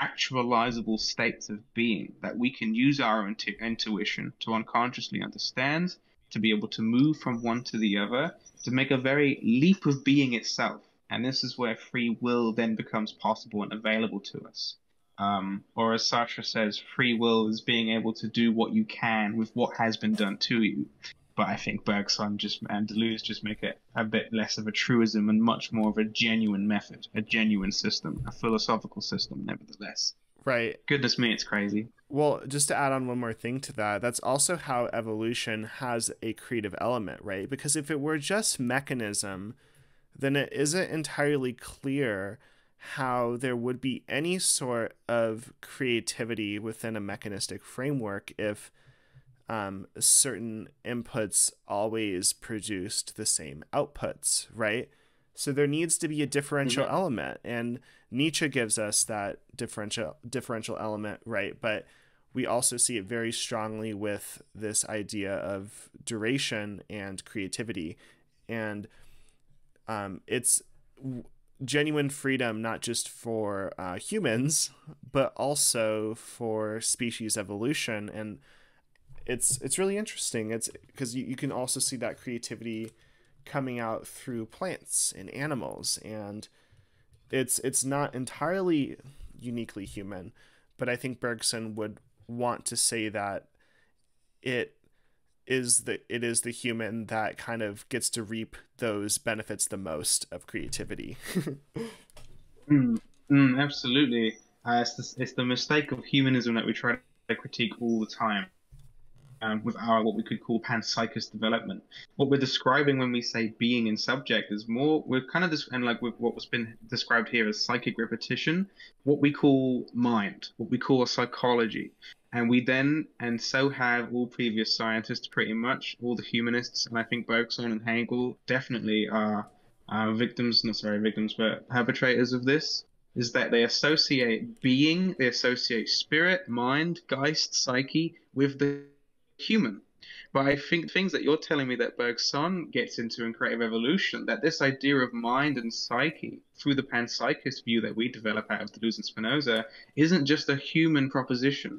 actualizable states of being that we can use our intu intuition to unconsciously understand, to be able to move from one to the other, to make a very leap of being itself. And this is where free will then becomes possible and available to us. Um, or as Sartre says, free will is being able to do what you can with what has been done to you. But I think Bergson just and Deleuze just make it a bit less of a truism and much more of a genuine method, a genuine system, a philosophical system, nevertheless. Right. Goodness me, it's crazy. Well, just to add on one more thing to that, that's also how evolution has a creative element, right? Because if it were just mechanism, then it isn't entirely clear how there would be any sort of creativity within a mechanistic framework if Um, certain inputs always produced the same outputs, right? So there needs to be a differential yeah. element, and Nietzsche gives us that differential differential element, right? But we also see it very strongly with this idea of duration and creativity, and um, it's genuine freedom not just for uh, humans, but also for species evolution. And It's it's really interesting. It's because you, you can also see that creativity coming out through plants and animals, and it's it's not entirely uniquely human, but I think Bergson would want to say that it is the it is the human that kind of gets to reap those benefits the most of creativity. mm, mm, absolutely, uh, it's the, it's the mistake of humanism that we try to critique all the time. Um, with our what we could call panpsychist development, what we're describing when we say being and subject is more we're kind of this and like with what's been described here as psychic repetition, what we call mind, what we call psychology, and we then and so have all previous scientists, pretty much all the humanists, and I think Bergson and Hegel definitely are uh, victims, not sorry victims, but perpetrators of this. Is that they associate being, they associate spirit, mind, Geist, psyche with the human. But I think things that you're telling me that Bergson gets into in Creative Evolution, that this idea of mind and psyche through the panpsychist view that we develop out of Deleuze and Spinoza isn't just a human proposition.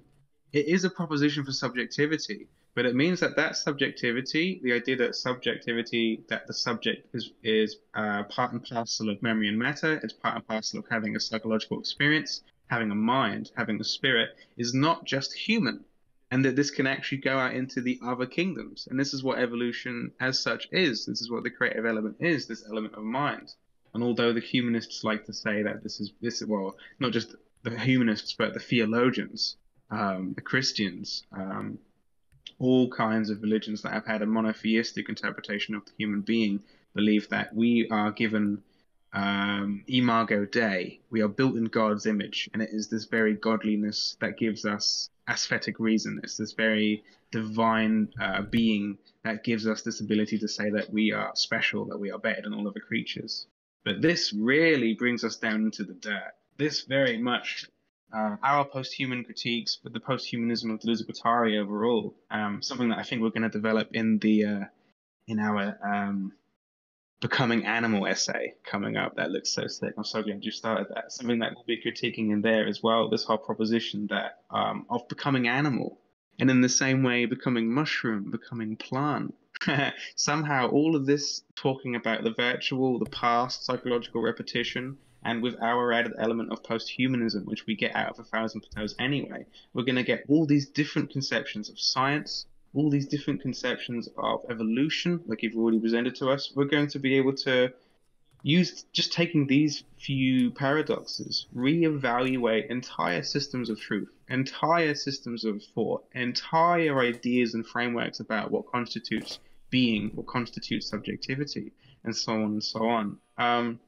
It is a proposition for subjectivity, but it means that that subjectivity, the idea that subjectivity, that the subject is, is uh, part and parcel of memory and matter, it's part and parcel of having a psychological experience, having a mind, having a spirit, is not just human. And that this can actually go out into the other kingdoms. And this is what evolution as such is. This is what the creative element is, this element of mind. And although the humanists like to say that this is, this is well, not just the humanists, but the theologians, um, the Christians, um, all kinds of religions that have had a monotheistic interpretation of the human being believe that we are given um, imago Dei. We are built in God's image. And it is this very godliness that gives us aesthetic reason. It's this very divine uh, being that gives us this ability to say that we are special, that we are better than all other creatures. But this really brings us down into the dirt. This very much, uh, our post-human critiques, but the post-humanism of Deleuze and Guattari overall, um, something that I think we're going to develop in the uh, in our um, Becoming Animal essay coming up. That looks so sick. I'm so glad you started that. Something that we'll be critiquing in there as well, this whole proposition that um, of becoming animal, and in the same way becoming mushroom, becoming plant. Somehow all of this talking about the virtual, the past, psychological repetition, and with our added element of post-humanism, which we get out of A Thousand Plateaus anyway, we're going to get all these different conceptions of science, all these different conceptions of evolution, like you've already presented to us. We're going to be able to use just taking these few paradoxes, reevaluate entire systems of truth, entire systems of thought, entire ideas and frameworks about what constitutes being, what constitutes subjectivity, and so on and so on. Um,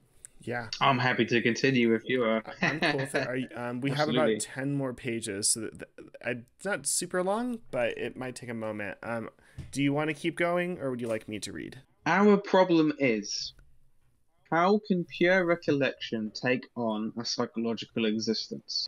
yeah, I'm happy to continue if you are. I'm cool with it. Um, we Absolutely. have about ten more pages, so that, I, it's not super long, but it might take a moment. Um, do you want to keep going, or would you like me to read? Our problem is, how can pure recollection take on a psychological existence?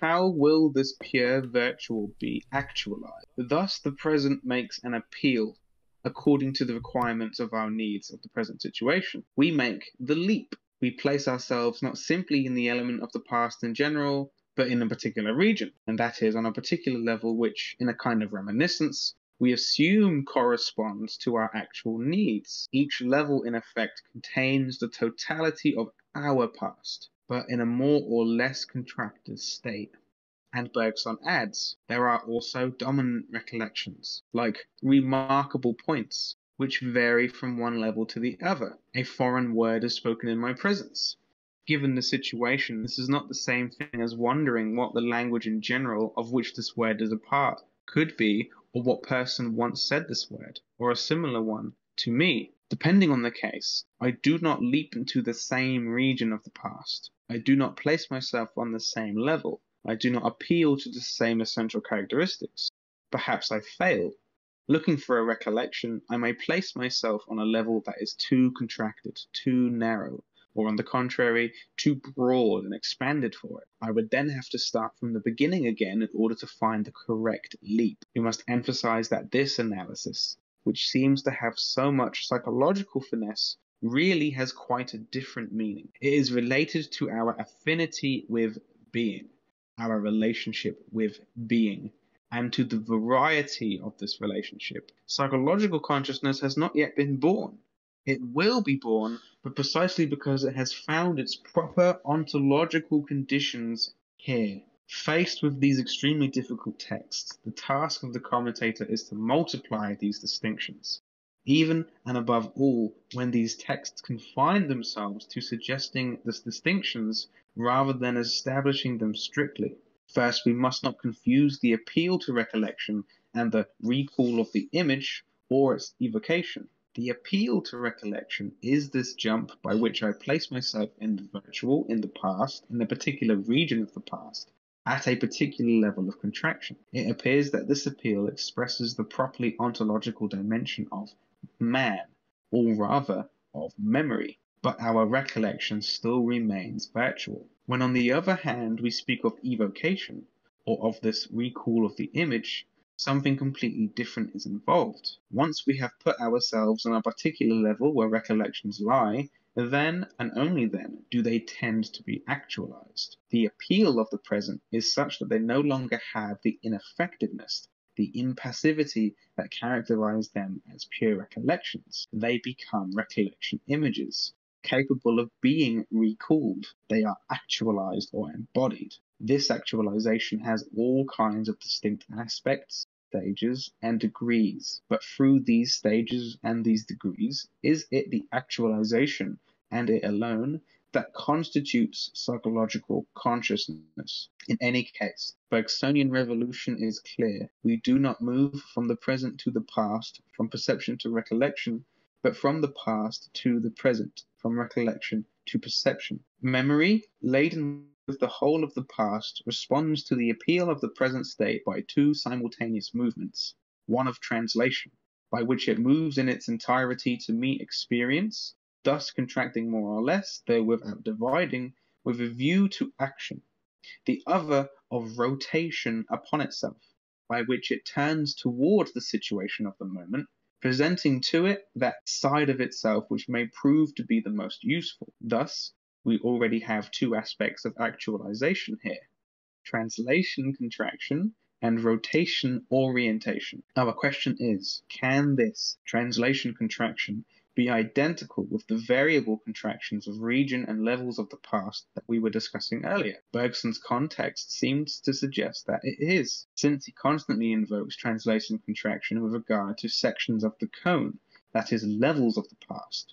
How will this pure virtual be actualized? Thus, the present makes an appeal according to the requirements of our needs of the present situation. We make the leap. We place ourselves not simply in the element of the past in general, but in a particular region. And that is on a particular level, which in a kind of reminiscence, we assume corresponds to our actual needs. Each level, in effect, contains the totality of our past, but in a more or less contracted state. And Bergson adds, there are also dominant recollections, like remarkable points, which vary from one level to the other. A foreign word is spoken in my presence. Given the situation, this is not the same thing as wondering what the language in general of which this word is a part could be, or what person once said this word, or a similar one, to me. Depending on the case, I do not leap into the same region of the past. I do not place myself on the same level. I do not appeal to the same essential characteristics. Perhaps I fail. Looking for a recollection, I may place myself on a level that is too contracted, too narrow, or on the contrary, too broad and expanded for it. I would then have to start from the beginning again in order to find the correct leap. We must emphasize that this analysis, which seems to have so much psychological finesse, really has quite a different meaning. It is related to our affinity with being, our relationship with being, and to the variety of this relationship. Psychological consciousness has not yet been born. It will be born, but precisely because it has found its proper ontological conditions here. Faced with these extremely difficult texts, the task of the commentator is to multiply these distinctions, even and above all when these texts confine themselves to suggesting these distinctions rather than establishing them strictly. First, we must not confuse the appeal to recollection and the recall of the image or its evocation. The appeal to recollection is this jump by which I place myself in the virtual, in the past, in a particular region of the past, at a particular level of contraction. It appears that this appeal expresses the properly ontological dimension of man, or rather, of memory. But our recollection still remains virtual. When on the other hand we speak of evocation, or of this recall of the image, something completely different is involved. Once we have put ourselves on a particular level where recollections lie, then, and only then, do they tend to be actualized. The appeal of the present is such that they no longer have the ineffectiveness, the impassivity that characterized them as pure recollections. They become recollection images, capable of being recalled. They are actualized or embodied. This actualization has all kinds of distinct aspects, stages, and degrees, but through these stages and these degrees is it the actualization, and it alone, that constitutes psychological consciousness. In any case, Bergsonian revolution is clear. We do not move from the present to the past, from perception to recollection, but from the past to the present, from recollection to perception. Memory, laden with the whole of the past, responds to the appeal of the present state by two simultaneous movements, one of translation, by which it moves in its entirety to meet experience, thus contracting more or less, though without dividing, with a view to action, the other of rotation upon itself, by which it turns toward the situation of the moment, presenting to it that side of itself which may prove to be the most useful. Thus, we already have two aspects of actualization here, translation contraction and rotation orientation. Our question is, can this translation contraction be identical with the variable contractions of region and levels of the past that we were discussing earlier? Bergson's context seems to suggest that it is, since he constantly invokes translation contraction with regard to sections of the cone, that is, levels of the past.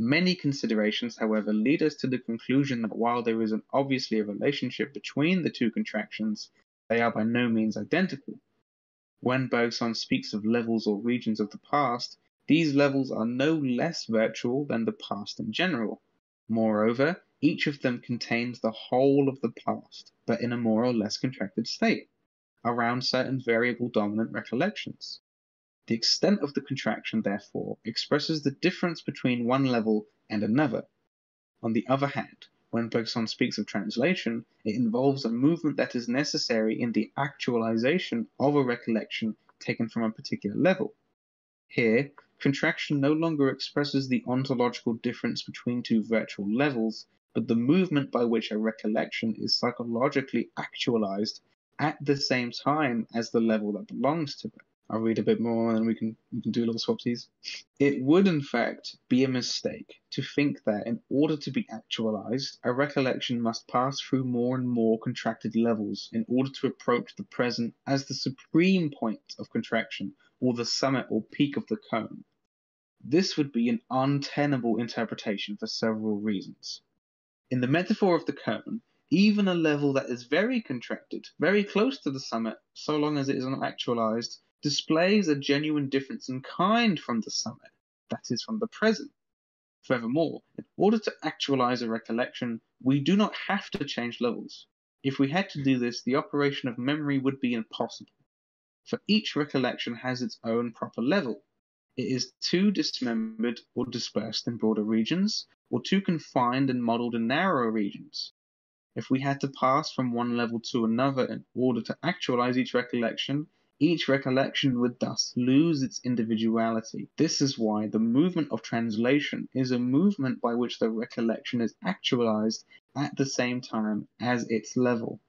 Many considerations, however, lead us to the conclusion that while there is an obviously a relationship between the two contractions, they are by no means identical. When Bergson speaks of levels or regions of the past, these levels are no less virtual than the past in general. Moreover, each of them contains the whole of the past, but in a more or less contracted state, around certain variable dominant recollections. The extent of the contraction, therefore, expresses the difference between one level and another. On the other hand, when Bergson speaks of translation, it involves a movement that is necessary in the actualization of a recollection taken from a particular level. Here, contraction no longer expresses the ontological difference between two virtual levels, but the movement by which a recollection is psychologically actualized at the same time as the level that belongs to it. I'll read a bit more and we can we can do a little swapsies. It would, in fact, be a mistake to think that in order to be actualized, a recollection must pass through more and more contracted levels in order to approach the present as the supreme point of contraction or the summit or peak of the cone. This would be an untenable interpretation for several reasons. In the metaphor of the cone, even a level that is very contracted, very close to the summit, so long as it is not actualized, displays a genuine difference in kind from the summit, that is, from the present. Furthermore, in order to actualize a recollection, we do not have to change levels. If we had to do this, the operation of memory would be impossible, for each recollection has its own proper level. It is too dismembered or dispersed in broader regions, or too confined and modelled in narrower regions. If we had to pass from one level to another in order to actualize each recollection, each recollection would thus lose its individuality. This is why the movement of translation is a movement by which the recollection is actualized at the same time as its level.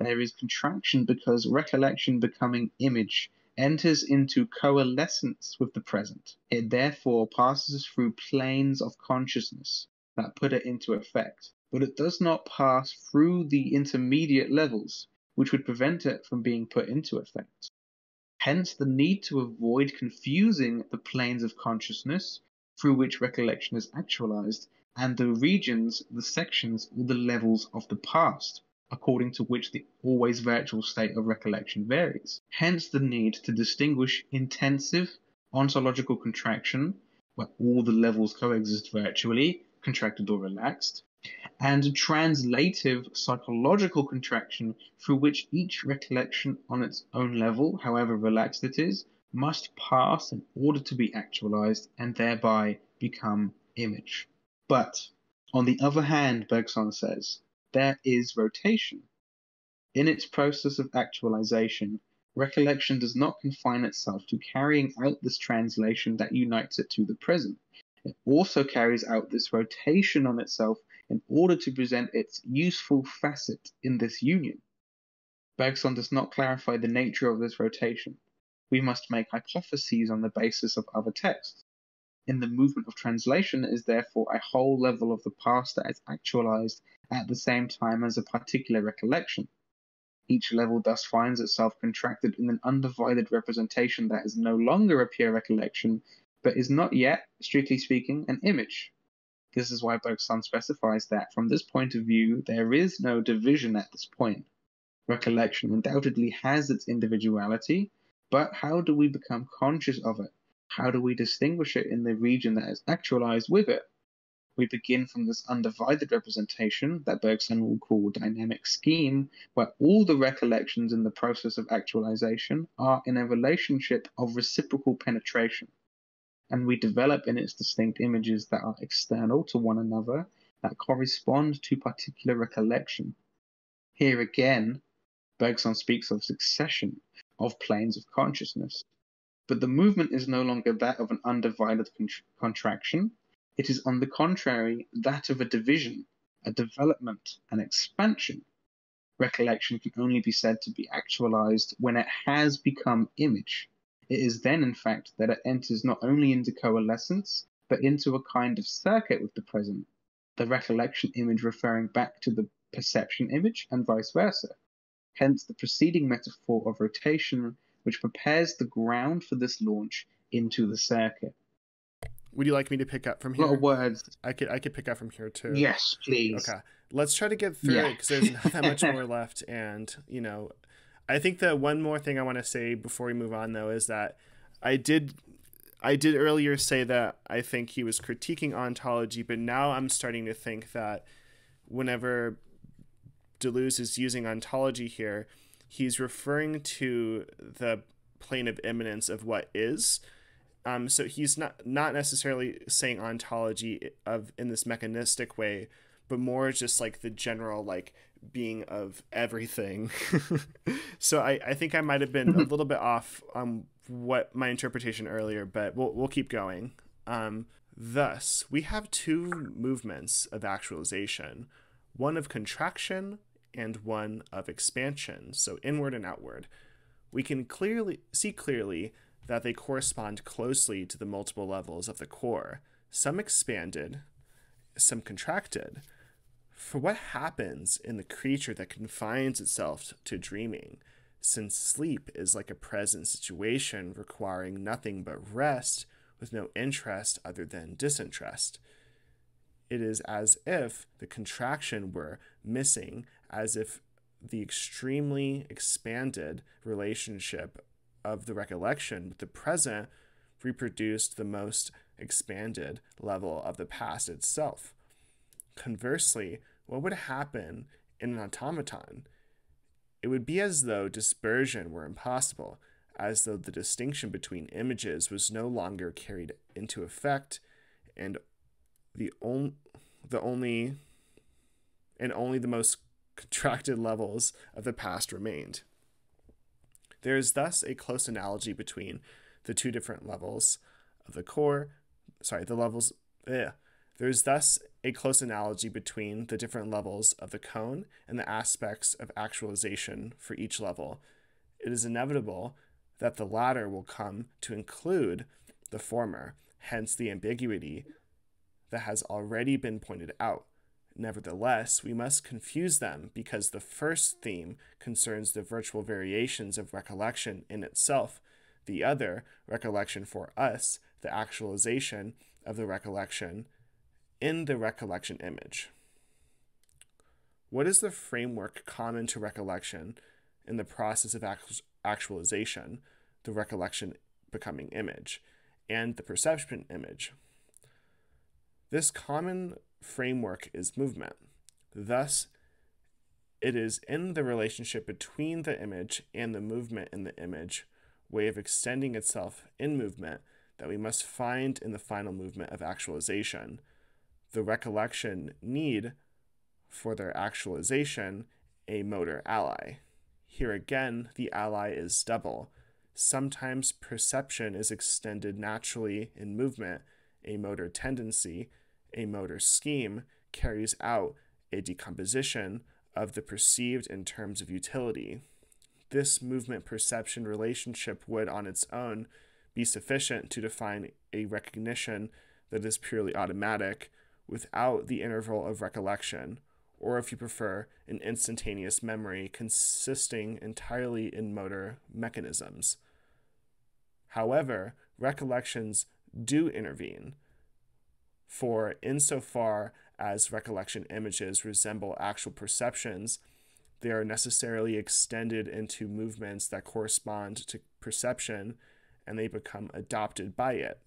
There is contraction because recollection becoming image enters into coalescence with the present. It therefore passes through planes of consciousness that put it into effect, but it does not pass through the intermediate levels, which would prevent it from being put into effect. Hence the need to avoid confusing the planes of consciousness through which recollection is actualized and the regions, the sections, or the levels of the past, according to which the always virtual state of recollection varies. Hence the need to distinguish intensive ontological contraction, where all the levels coexist virtually, contracted or relaxed, and translative psychological contraction through which each recollection on its own level, however relaxed it is, must pass in order to be actualized and thereby become image. But, on the other hand, Bergson says, there is rotation. In its process of actualization, recollection does not confine itself to carrying out this translation that unites it to the present. It also carries out this rotation on itself in order to present its useful facet in this union. Bergson does not clarify the nature of this rotation. We must make hypotheses on the basis of other texts. In the movement of translation is therefore a whole level of the past that is actualized at the same time as a particular recollection. Each level thus finds itself contracted in an undivided representation that is no longer a pure recollection, but is not yet, strictly speaking, an image. This is why Bergson specifies that, from this point of view, there is no division at this point. Recollection undoubtedly has its individuality, but how do we become conscious of it? How do we distinguish it in the region that is actualized with it? We begin from this undivided representation that Bergson will call dynamic scheme, where all the recollections in the process of actualization are in a relationship of reciprocal penetration, and we develop in its distinct images that are external to one another, that correspond to particular recollection. Here again, Bergson speaks of succession, of planes of consciousness. But the movement is no longer that of an undivided cont- contraction. It is, on the contrary, that of a division, a development, an expansion. Recollection can only be said to be actualized when it has become image. It is then, in fact, that it enters not only into coalescence, but into a kind of circuit with the present, the recollection image referring back to the perception image, and vice versa. Hence the preceding metaphor of rotation, which prepares the ground for this launch into the circuit. Would you like me to pick up from here? A lot of words. I could, I could pick up from here, too. Yes, please. Okay. Let's try to get through yeah. it, because there's not that much more left, and, you know... I think that one more thing I want to say before we move on, though, is that I did I did earlier say that I think he was critiquing ontology, but now I'm starting to think that whenever Deleuze is using ontology here, he's referring to the plane of immanence of what is. Um, so he's not, not necessarily saying ontology of in this mechanistic way, but more just like the general, like, being of everything. So I, I think I might have been a little bit off on what my interpretation earlier, but we'll, we'll keep going. Um, Thus, we have two movements of actualization, one of contraction and one of expansion, so inward and outward. We can clearly see clearly that they correspond closely to the multiple levels of the core, some expanded, some contracted. For what happens in the creature that confines itself to dreaming, since sleep is like a present situation requiring nothing but rest with no interest other than disinterest? It is as if the contraction were missing, as if the extremely expanded relationship of the recollection with the present reproduced the most expanded level of the past itself. Conversely, what would happen in an automaton? It would be as though dispersion were impossible, as though the distinction between images was no longer carried into effect, and the only, the only, and only the most contracted levels of the past remained. There is thus a close analogy between the two different levels of the core. Sorry, the levels. Ugh. There is thus a close analogy between the different levels of the cone and the aspects of actualization for each level. It is inevitable that the latter will come to include the former, hence the ambiguity that has already been pointed out. Nevertheless, we must confuse them because the first theme concerns the virtual variations of recollection in itself, the other, recollection for us, the actualization of the recollection in the recollection image. What is the framework common to recollection in the process of actualization, the recollection becoming image, and the perception image? This common framework is movement. Thus, it is in the relationship between the image and the movement in the image, way of extending itself in movement, that we must find in the final movement of actualization, the recollection need for their actualization a motor ally. Here again, the ally is double. Sometimes perception is extended naturally in movement. A motor tendency, a motor scheme, carries out a decomposition of the perceived in terms of utility. This movement-perception relationship would, on its own, be sufficient to define a recognition that is purely automatic, without the interval of recollection, or if you prefer, an instantaneous memory consisting entirely in motor mechanisms. However, recollections do intervene, for insofar as recollection images resemble actual perceptions, they are necessarily extended into movements that correspond to perception, and they become adopted by it.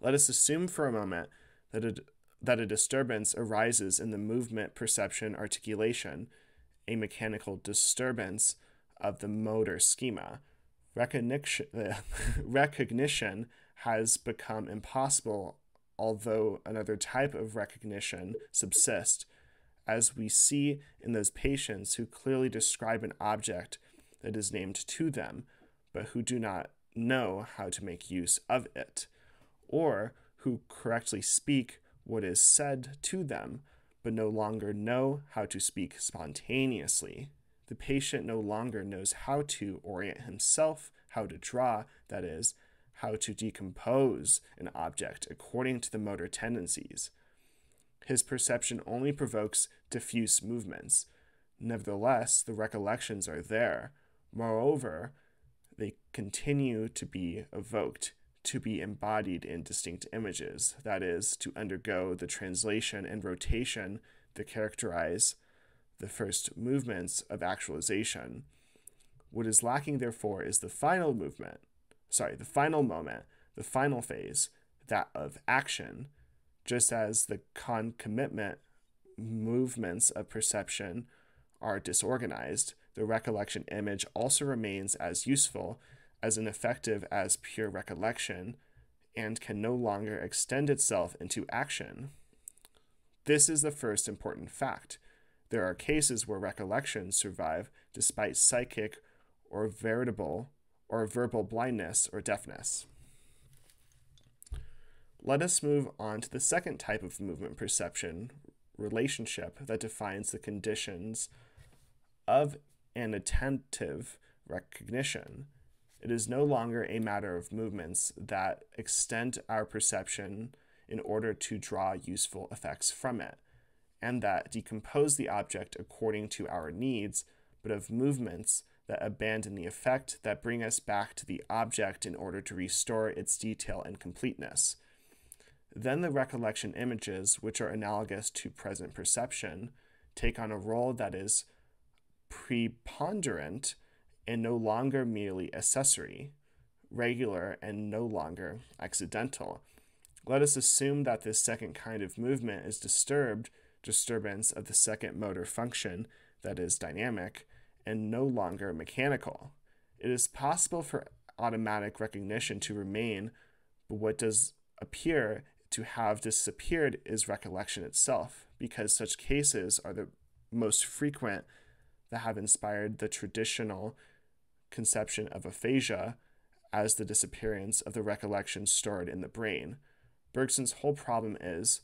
Let us assume for a moment that a, that a disturbance arises in the movement perception articulation, a mechanical disturbance of the motor schema. Recognition, uh, recognition has become impossible, although another type of recognition subsists, as we see in those patients who clearly describe an object that is named to them, but who do not know how to make use of it, or who correctly speak what is said to them, but no longer know how to speak spontaneously. The patient no longer knows how to orient himself, how to draw, that is, how to decompose an object according to the motor tendencies. His perception only provokes diffuse movements. Nevertheless, the recollections are there. Moreover, they continue to be evoked, to be embodied in distinct images, that is, to undergo the translation and rotation that characterize the first movements of actualization. What is lacking, therefore, is the final movement, sorry, the final moment, the final phase, that of action, just as the concomitant movements of perception are disorganized. The recollection image also remains as useful, as ineffective as pure recollection, and can no longer extend itself into action. This is the first important fact. There are cases where recollections survive despite psychic or veritable or verbal blindness or deafness. Let us move on to the second type of movement perception, relationship, that defines the conditions of an attentive recognition. It is no longer a matter of movements that extend our perception in order to draw useful effects from it, and that decompose the object according to our needs, but of movements that abandon the effect, that bring us back to the object in order to restore its detail and completeness. Then the recollection images, which are analogous to present perception, take on a role that is preponderant and no longer merely accessory, regular, and no longer accidental. Let us assume that this second kind of movement is disturbed, disturbance of the second motor function, that is dynamic, and no longer mechanical. It is possible for automatic recognition to remain, but what does appear to have disappeared is recollection itself, because such cases are the most frequent that have inspired the traditional conception of aphasia as the disappearance of the recollection stored in the brain. Bergson's whole problem is,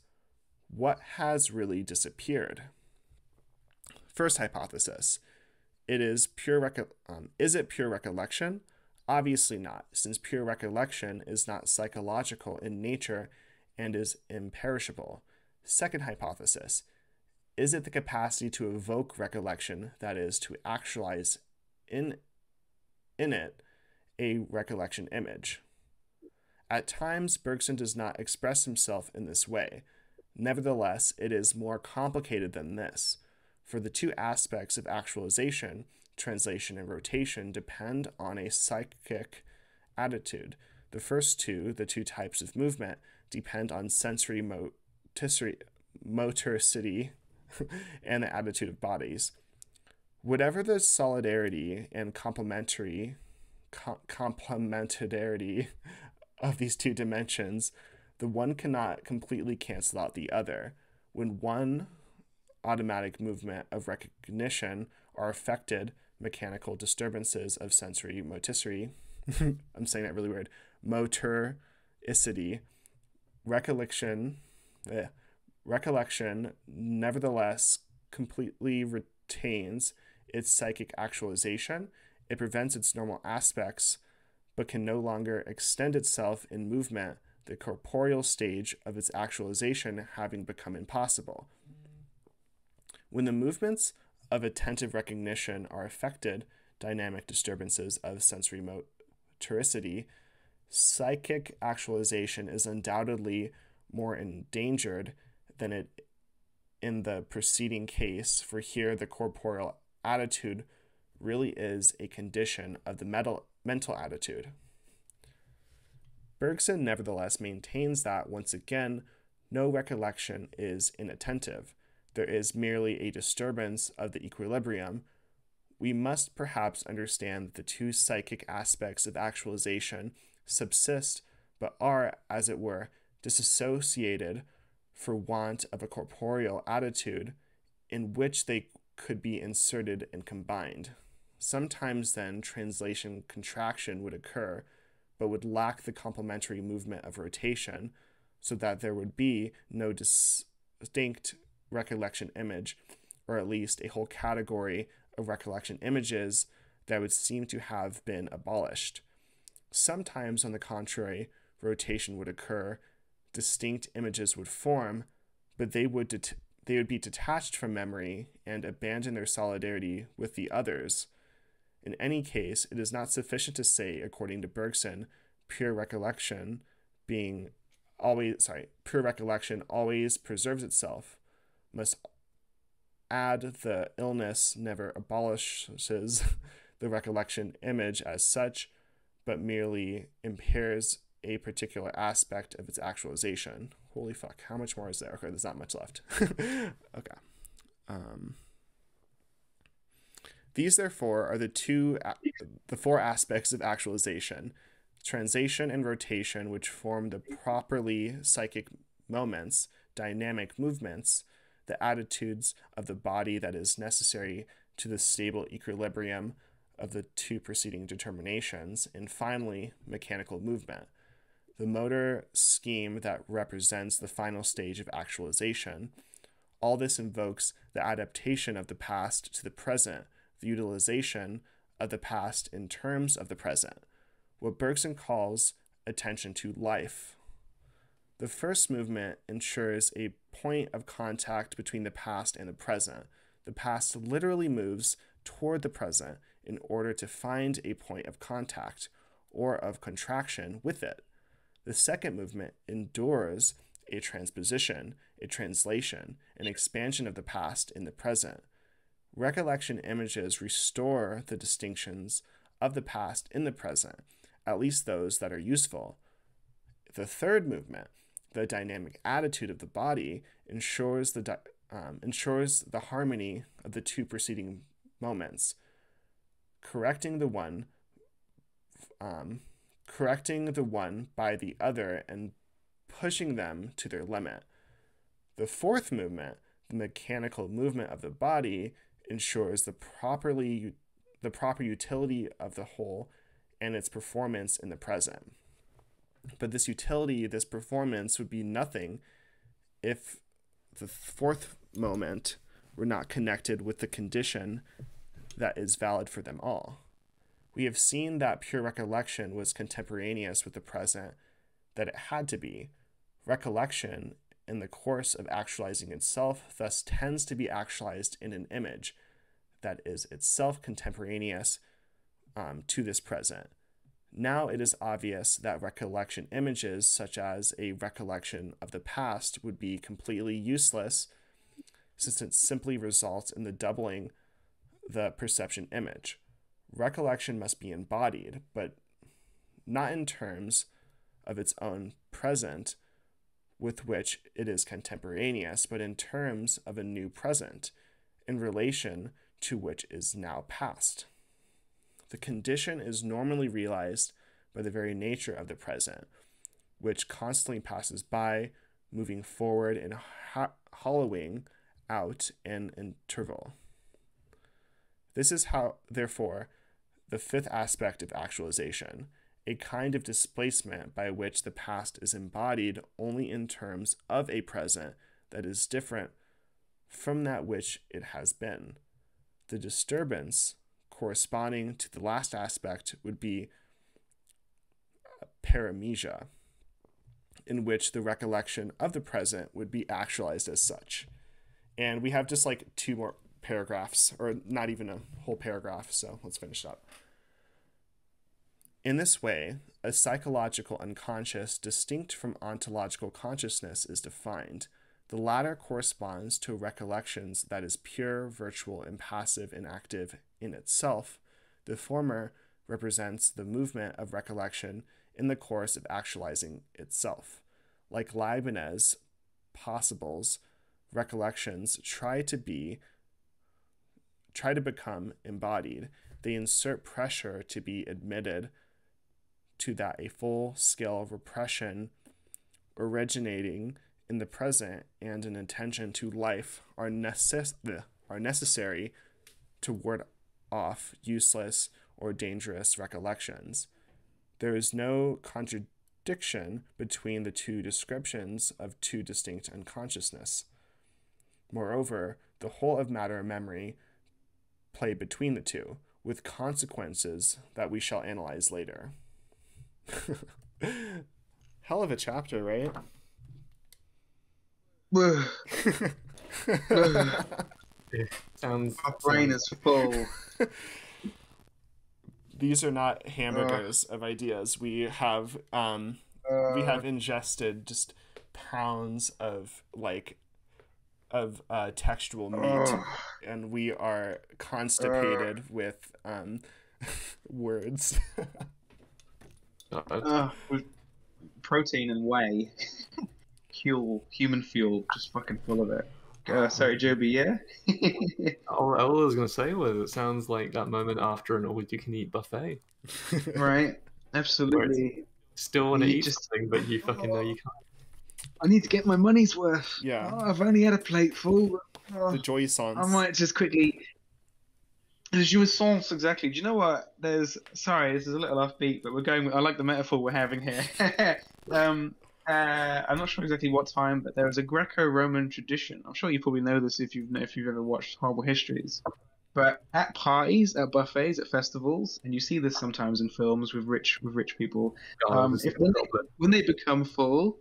what has really disappeared? First hypothesis, it is, pure reco um, is it pure recollection? Obviously not, since pure recollection is not psychological in nature and is imperishable. Second hypothesis, is it the capacity to evoke recollection, that is, to actualize in, in it a recollection image? At times, Bergson does not express himself in this way. Nevertheless, it is more complicated than this, for the two aspects of actualization, translation and rotation, depend on a psychic attitude. The first two, the two types of movement, depend on sensory moticity, motoricity and the attitude of bodies. Whatever the solidarity and complementary com complementarity of these two dimensions, the one cannot completely cancel out the other. When one automatic movement of recognition are affected, mechanical disturbances of sensory moticity, I'm saying that really weird, motoricity, recollection, eh, recollection nevertheless completely retains its psychic actualization. It prevents its normal aspects, but can no longer extend itself in movement, the corporeal stage of its actualization having become impossible. When the movements of attentive recognition are affected, dynamic disturbances of sensory motoricity, psychic actualization is undoubtedly more endangered than it in the preceding case, for here the corporeal attitude really is a condition of the mental mental attitude. Bergson nevertheless maintains that, once again, no recollection is inattentive. There is merely a disturbance of the equilibrium. We must perhaps understand that the two psychic aspects of actualization subsist, but are, as it were, disassociated for want of a corporeal attitude in which they could be inserted and combined. Sometimes, then, translation contraction would occur, but would lack the complementary movement of rotation, so that there would be no distinct recollection image, or at least a whole category of recollection images that would seem to have been abolished. Sometimes, on the contrary, rotation would occur, distinct images would form, but they would det they would be detached from memory and abandon their solidarity with the others. In any case, it is not sufficient to say, according to Bergson, pure recollection being always sorry, pure recollection always preserves itself. Must add the illness never abolishes the recollection image as such, but merely impairs a particular aspect of its actualization. Holy fuck, how much more is there? Okay, there's not much left. Okay. Um, these, therefore, are the two, the four aspects of actualization, translation and rotation, which form the properly psychic moments, dynamic movements, the attitudes of the body that is necessary to the stable equilibrium of the two preceding determinations, and finally, mechanical movement. the motor scheme that represents the final stage of actualization. All this invokes the adaptation of the past to the present, the utilization of the past in terms of the present, what Bergson calls attention to life. The first movement ensures a point of contact between the past and the present. The past literally moves toward the present in order to find a point of contact or of contraction with it. The second movement endures a transposition, a translation, an expansion of the past in the present. Recollection images restore the distinctions of the past in the present, at least those that are useful. The third movement, the dynamic attitude of the body, ensures the, um, ensures the harmony of the two preceding moments, correcting the one um, correcting the one by the other and pushing them to their limit. The fourth movement, the mechanical movement of the body, ensures the properly the proper utility of the whole and its performance in the present. But this utility, this performance, would be nothing if the fourth moment were not connected with the condition that is valid for them all. We have seen that pure recollection was contemporaneous with the present, that it had to be. Recollection, in the course of actualizing itself, thus tends to be actualized in an image that is itself contemporaneous um, to this present. Now it is obvious that recollection images, such as a recollection of the past, would be completely useless, since it simply results in the doubling the perception image. Recollection must be embodied, but not in terms of its own present with which it is contemporaneous, but in terms of a new present in relation to which is now past. The condition is normally realized by the very nature of the present, which constantly passes by, moving forward and ho hollowing out an interval. This is how, therefore, the fifth aspect of actualization, a kind of displacement by which the past is embodied only in terms of a present that is different from that which it has been. The disturbance corresponding to the last aspect would be paramesia, in which the recollection of the present would be actualized as such. And we have just like two more paragraphs, or not even a whole paragraph, so let's finish it up. In this way, a psychological unconscious distinct from ontological consciousness is defined. The latter corresponds to recollections that is pure, virtual, impassive, and active in itself. The former represents the movement of recollection in the course of actualizing itself. Like Leibniz's possibles, recollections try to be try to become embodied. They insert pressure to be admitted to that a full-scale repression originating in the present and an attention to life are, necess are necessary to ward off useless or dangerous recollections. There is no contradiction between the two descriptions of two distinct unconsciousness. Moreover, the whole of matter and memory play between the two, with consequences that we shall analyze later. Hell of a chapter, right? Sounds, my brain sounds... is full. These are not hamburgers uh, of ideas. We have um, uh, we have ingested just pounds of like of uh, textual meat, uh, and we are constipated uh, with um, words. uh, with protein and whey. Fuel, human fuel, just fucking full of it. Uh, sorry, Joby, yeah? all, all I was going to say was it sounds like that moment after an all-you-can-eat buffet. Right, absolutely. Still want to eat just... something, but you fucking oh. know you can't. I need to get my money's worth. Yeah. Oh, I've only had a plate full. Oh, the joy songs. I might just quickly. There's jouissance, exactly. Do you know what? There's sorry, this is a little offbeat, but we're going with, I like the metaphor we're having here. um, uh, I'm not sure exactly what time, but there is a Greco-Roman tradition. I'm sure you probably know this if you've if you've ever watched Horrible Histories. But at parties, at buffets, at festivals, and you see this sometimes in films with rich with rich people. Oh, um, if when, they, when they become full,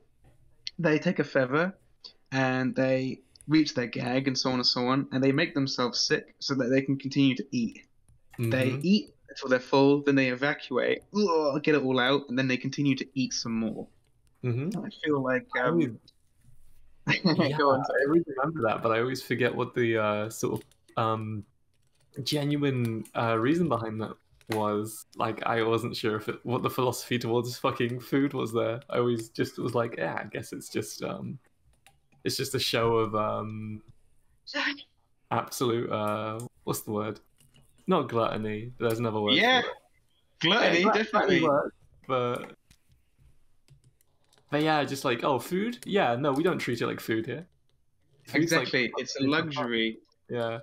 they take a feather and they reach their gag and so on and so on, and they make themselves sick so that they can continue to eat. Mm-hmm. They eat until they're full, then they evacuate, ugh, get it all out, and then they continue to eat some more. Mm-hmm. I feel like... Um... I, yeah, Go on, I really remember that, but I always forget what the uh, sort of... Um... genuine uh reason behind that was. Like, I wasn't sure if it, what the philosophy towards fucking food was there. I always just was like, yeah, I guess it's just um it's just a show of um absolute uh what's the word? Not gluttony, but there's another word. Yeah, gluttony, yeah, definitely. Works, but but yeah, just like, oh, food? Yeah, no, we don't treat it like food here. Food's exactly, like, it's a luxury. Yeah.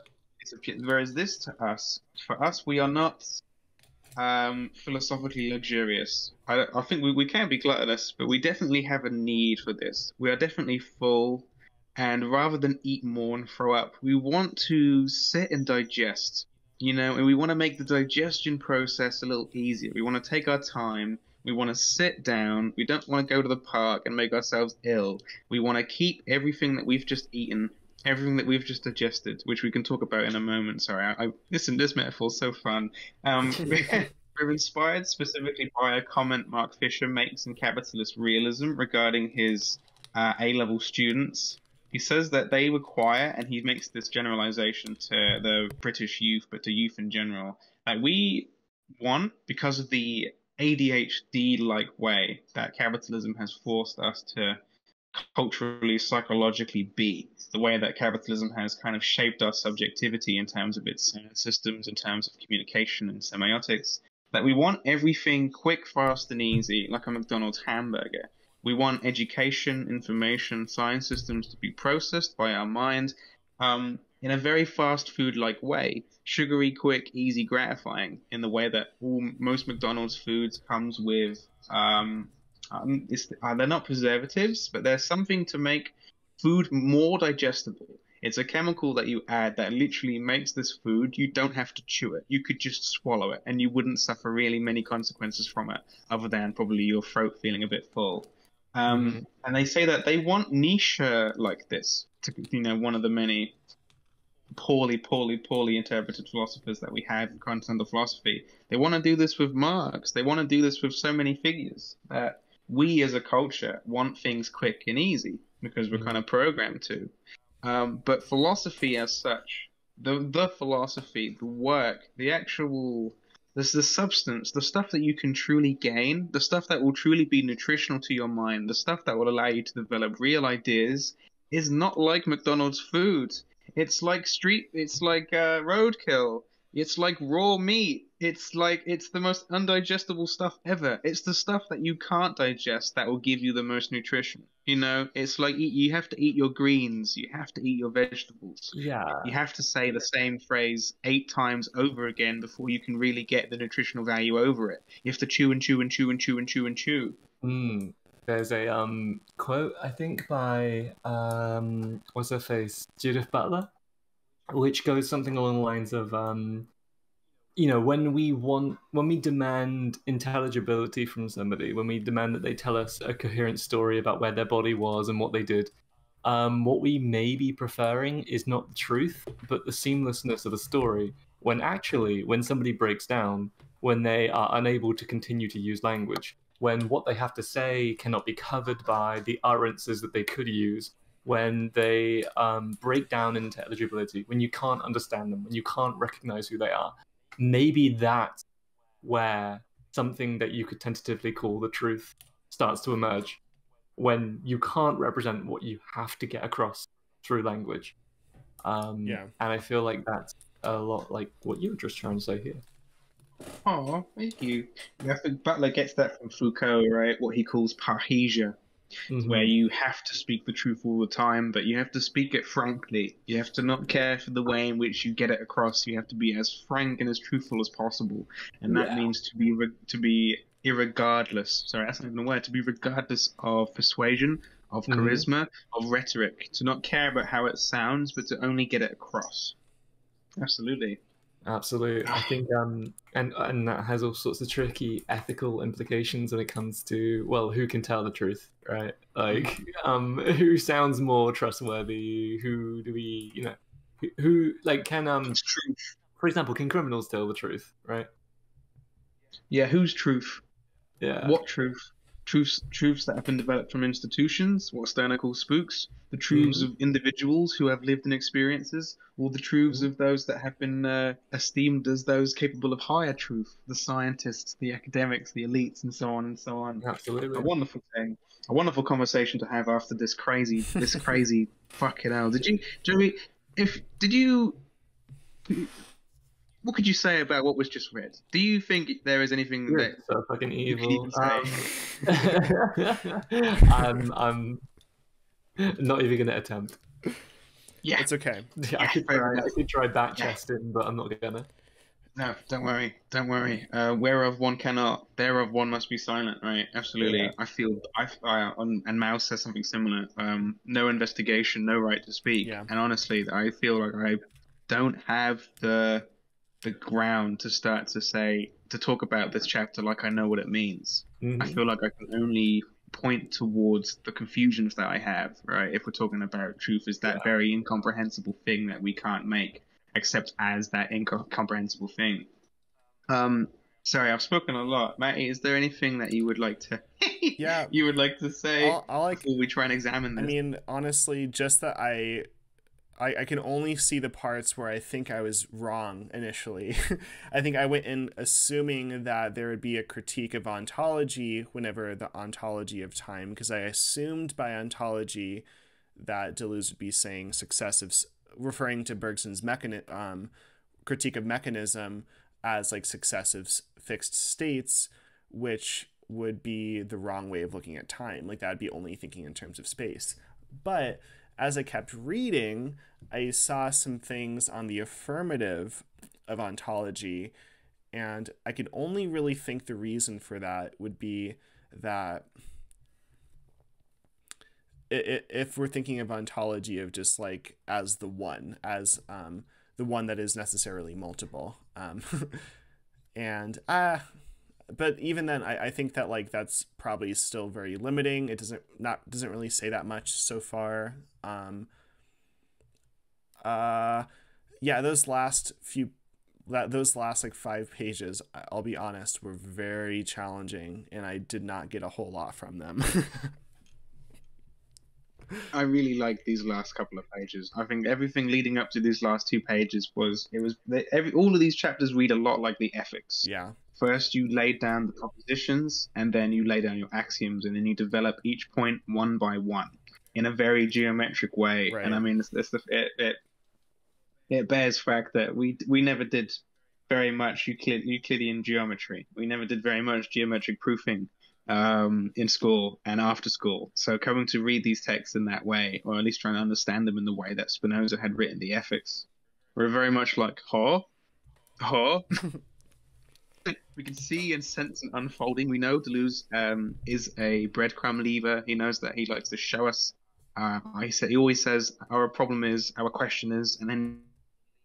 Whereas this to us, for us, we are not um, philosophically luxurious. I, I think we, we can be gluttonous, but we definitely have a need for this. We are definitely full, and rather than eat more and throw up, we want to sit and digest, you know, and we want to make the digestion process a little easier. We want to take our time. We want to sit down. We don't want to go to the park and make ourselves ill. We want to keep everything that we've just eaten, everything that we've just digested, which we can talk about in a moment. Sorry, I, I listen, this metaphor's so fun. Um, we're, we're inspired specifically by a comment Mark Fisher makes in Capitalist Realism regarding his uh, A-level students. He says that they require, and he makes this generalization to the British youth, but to youth in general, that we, one, because of the A D H D-like way that capitalism has forced us to culturally, psychologically be, the way that capitalism has kind of shaped our subjectivity in terms of its systems, in terms of communication and semiotics, that we want everything quick, fast, and easy, like a McDonald's hamburger. We want education, information, science systems to be processed by our mind um, in a very fast food-like way, sugary, quick, easy, gratifying, in the way that all, most McDonald's foods comes with... Um, Um, it's, uh, they're not preservatives, but there's something to make food more digestible. It's a chemical that you add that literally makes this food, you don't have to chew it. You could just swallow it, and you wouldn't suffer really many consequences from it, other than probably your throat feeling a bit full. Um, mm-hmm. And they say that they want Nietzsche like this, to, you know, one of the many poorly, poorly, poorly interpreted philosophers that we have in continental philosophy. They want to do this with Marx. They want to do this with so many figures that... we as a culture want things quick and easy because we're kind of programmed to. Um, but philosophy as such, the the philosophy, the work, the actual, this the substance, the stuff that you can truly gain, the stuff that will truly be nutritional to your mind, the stuff that will allow you to develop real ideas, is not like McDonald's food. It's like street, it's like uh, roadkill. It's like raw meat. It's like it's the most undigestible stuff ever. It's the stuff that you can't digest that will give you the most nutrition. You know, it's like you have to eat your greens. You have to eat your vegetables. Yeah. You have to say the same phrase eight times over again before you can really get the nutritional value over it. You have to chew and chew and chew and chew and chew and chew. Mm. There's a um quote, I think, by um what's her face, Judith Butler, which goes something along the lines of, um, you know, when we want, when we demand intelligibility from somebody, when we demand that they tell us a coherent story about where their body was and what they did, um, what we may be preferring is not the truth, but the seamlessness of a story. When actually, when somebody breaks down, when they are unable to continue to use language, when what they have to say cannot be covered by the utterances that they could use, when they um, break down into intelligibility, when you can't understand them, when you can't recognize who they are, maybe that's where something that you could tentatively call the truth starts to emerge, when you can't represent what you have to get across through language. Um, yeah. And I feel like that's a lot like what you were just trying to say here. Oh, thank you. Yeah, I think Butler gets that from Foucault, right? What he calls parhesia. Mm-hmm. Where you have to speak the truth all the time, but you have to speak it frankly. You have to not care for the way in which you get it across. You have to be as frank and as truthful as possible, and that yeah. means to be re to be irregardless. Sorry, that's not even a word. To be regardless of persuasion, of mm-hmm. charisma, of rhetoric. To not care about how it sounds, but to only get it across. Absolutely. Absolutely. I think um and and that has all sorts of tricky ethical implications when it comes to, well, who can tell the truth, right? Like um who sounds more trustworthy? Who do we, you know, who, who like can um truth. For example, can criminals tell the truth, right? Yeah, whose truth? Yeah. What truth? Truths truths that have been developed from institutions, what Stirner calls spooks, the truths mm. of individuals who have lived in experiences, or the truths mm. of those that have been uh, esteemed as those capable of higher truth, the scientists, the academics, the elites, and so on and so on. Absolutely. A wonderful thing. A wonderful conversation to have after this crazy this crazy fucking hell. Did you Jeremy if did you what could you say about what was just read? Do you think there is anything You're that so fucking evil? Um, I'm, I'm not even going to attempt. Yeah, it's okay. Yeah, I could try, I could try back chesting, yeah. but I'm not gonna. No, don't worry, don't worry. Uh, whereof one cannot, thereof one must be silent. Right? Absolutely. Yeah. I feel. I, I and Mao says something similar. Um, no investigation, no right to speak. Yeah. And honestly, I feel like I don't have the. the ground to start to say to talk about this chapter like I know what it means. Mm-hmm. I feel like I can only point towards the confusions that I have, right? If we're talking about truth is that yeah. very incomprehensible thing that we can't make except as that incomprehensible thing. Um sorry, I've spoken a lot. Maty, is there anything that you would like to yeah you would like to say I'll, I'll like, before we try and examine this? I mean, honestly, just that I I, I can only see the parts where I think I was wrong initially. I think I went in assuming that there would be a critique of ontology whenever the ontology of time, because I assumed by ontology that Deleuze would be saying successive, referring to Bergson's mechani- um, critique of mechanism as like successive fixed states, which would be the wrong way of looking at time. Like that would be only thinking in terms of space. But as I kept reading, I saw some things on the affirmative of ontology, and I could only really think the reason for that would be that if we're thinking of ontology of just like as the one, as um, the one that is necessarily multiple. Um, and, uh, but even then, I, I think that like that's probably still very limiting. It doesn't not doesn't really say that much so far. Um, uh, yeah, those last few, that those last like five pages, I'll be honest, were very challenging, and I did not get a whole lot from them. I really like these last couple of pages. I think everything leading up to these last two pages was it was they, every all of these chapters read a lot like the Ethics. Yeah. First, you laid down the propositions, and then you lay down your axioms, and then you develop each point one by one in a very geometric way. Right. And I mean, it's, it's the, it, it it bears fact that we we never did very much Euclid, Euclidean geometry. We never did very much geometric proofing um, in school and after school. So coming to read these texts in that way, or at least trying to understand them in the way that Spinoza had written the Ethics, we're very much like, huh? Huh? We can see and sense an unfolding. We know Deleuze um, is a breadcrumb leaver. He knows that he likes to show us. Uh, he, say, he always says, our problem is, our question is, and then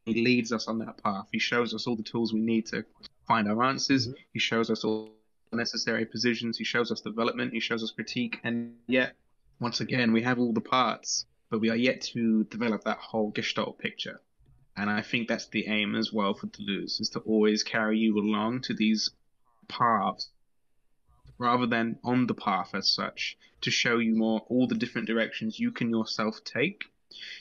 he leads us on that path. He shows us all the tools we need to find our answers. Mm-hmm. He shows us all the necessary positions. He shows us development. He shows us critique. And yet, once again, we have all the parts, but we are yet to develop that whole gestalt picture. And I think that's the aim as well for Deleuze, is to always carry you along to these paths rather than on the path as such, to show you more all the different directions you can yourself take,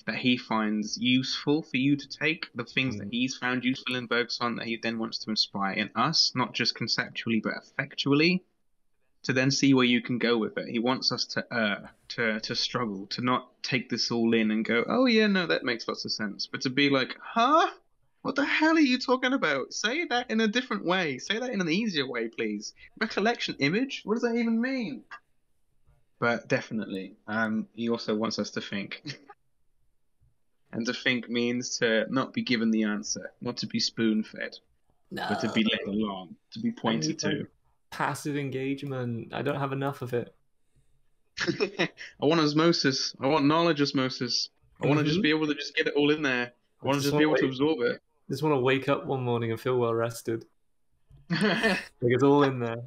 that he finds useful for you to take, the things that he's found useful in Bergson that he then wants to inspire in us, not just conceptually but effectually, to then see where you can go with it. He wants us to err, to, to struggle, to not take this all in and go, oh yeah, no, that makes lots of sense. But to be like, huh? What the hell are you talking about? Say that in a different way. Say that in an easier way, please. Recollection image? What does that even mean? but definitely. Um, he also wants us to think. And to think means to not be given the answer, not to be spoon-fed, no. but to be led along, to be pointed to. Passive engagement. I don't have enough of it. I want osmosis. I want knowledge osmosis. I mm-hmm. want to just be able to just get it all in there. I, I want to just be able wait. to absorb it. I just want to wake up one morning and feel well rested. Like it's all in there.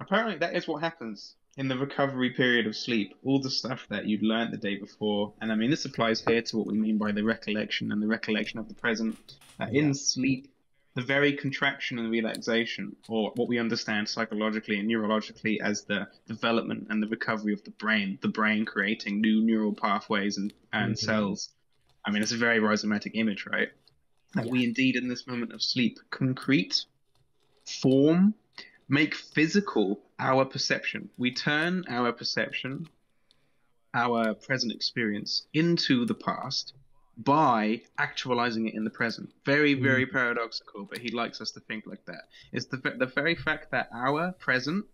Apparently that is what happens in the recovery period of sleep. All the stuff that you'd learned the day before. And I mean, this applies here to what we mean by the recollection and the recollection of the present. Uh, yeah. In sleep, the very contraction and relaxation, or what we understand psychologically and neurologically as the development and the recovery of the brain, the brain creating new neural pathways and, and mm-hmm. cells. I mean, it's a very rhizomatic image, right? That yeah. we indeed in this moment of sleep concrete, form, make physical our perception. We turn our perception, our present experience, into the past by actualizing it in the present. Very, very mm. paradoxical, but he likes us to think like that. It's the, the very fact that our present,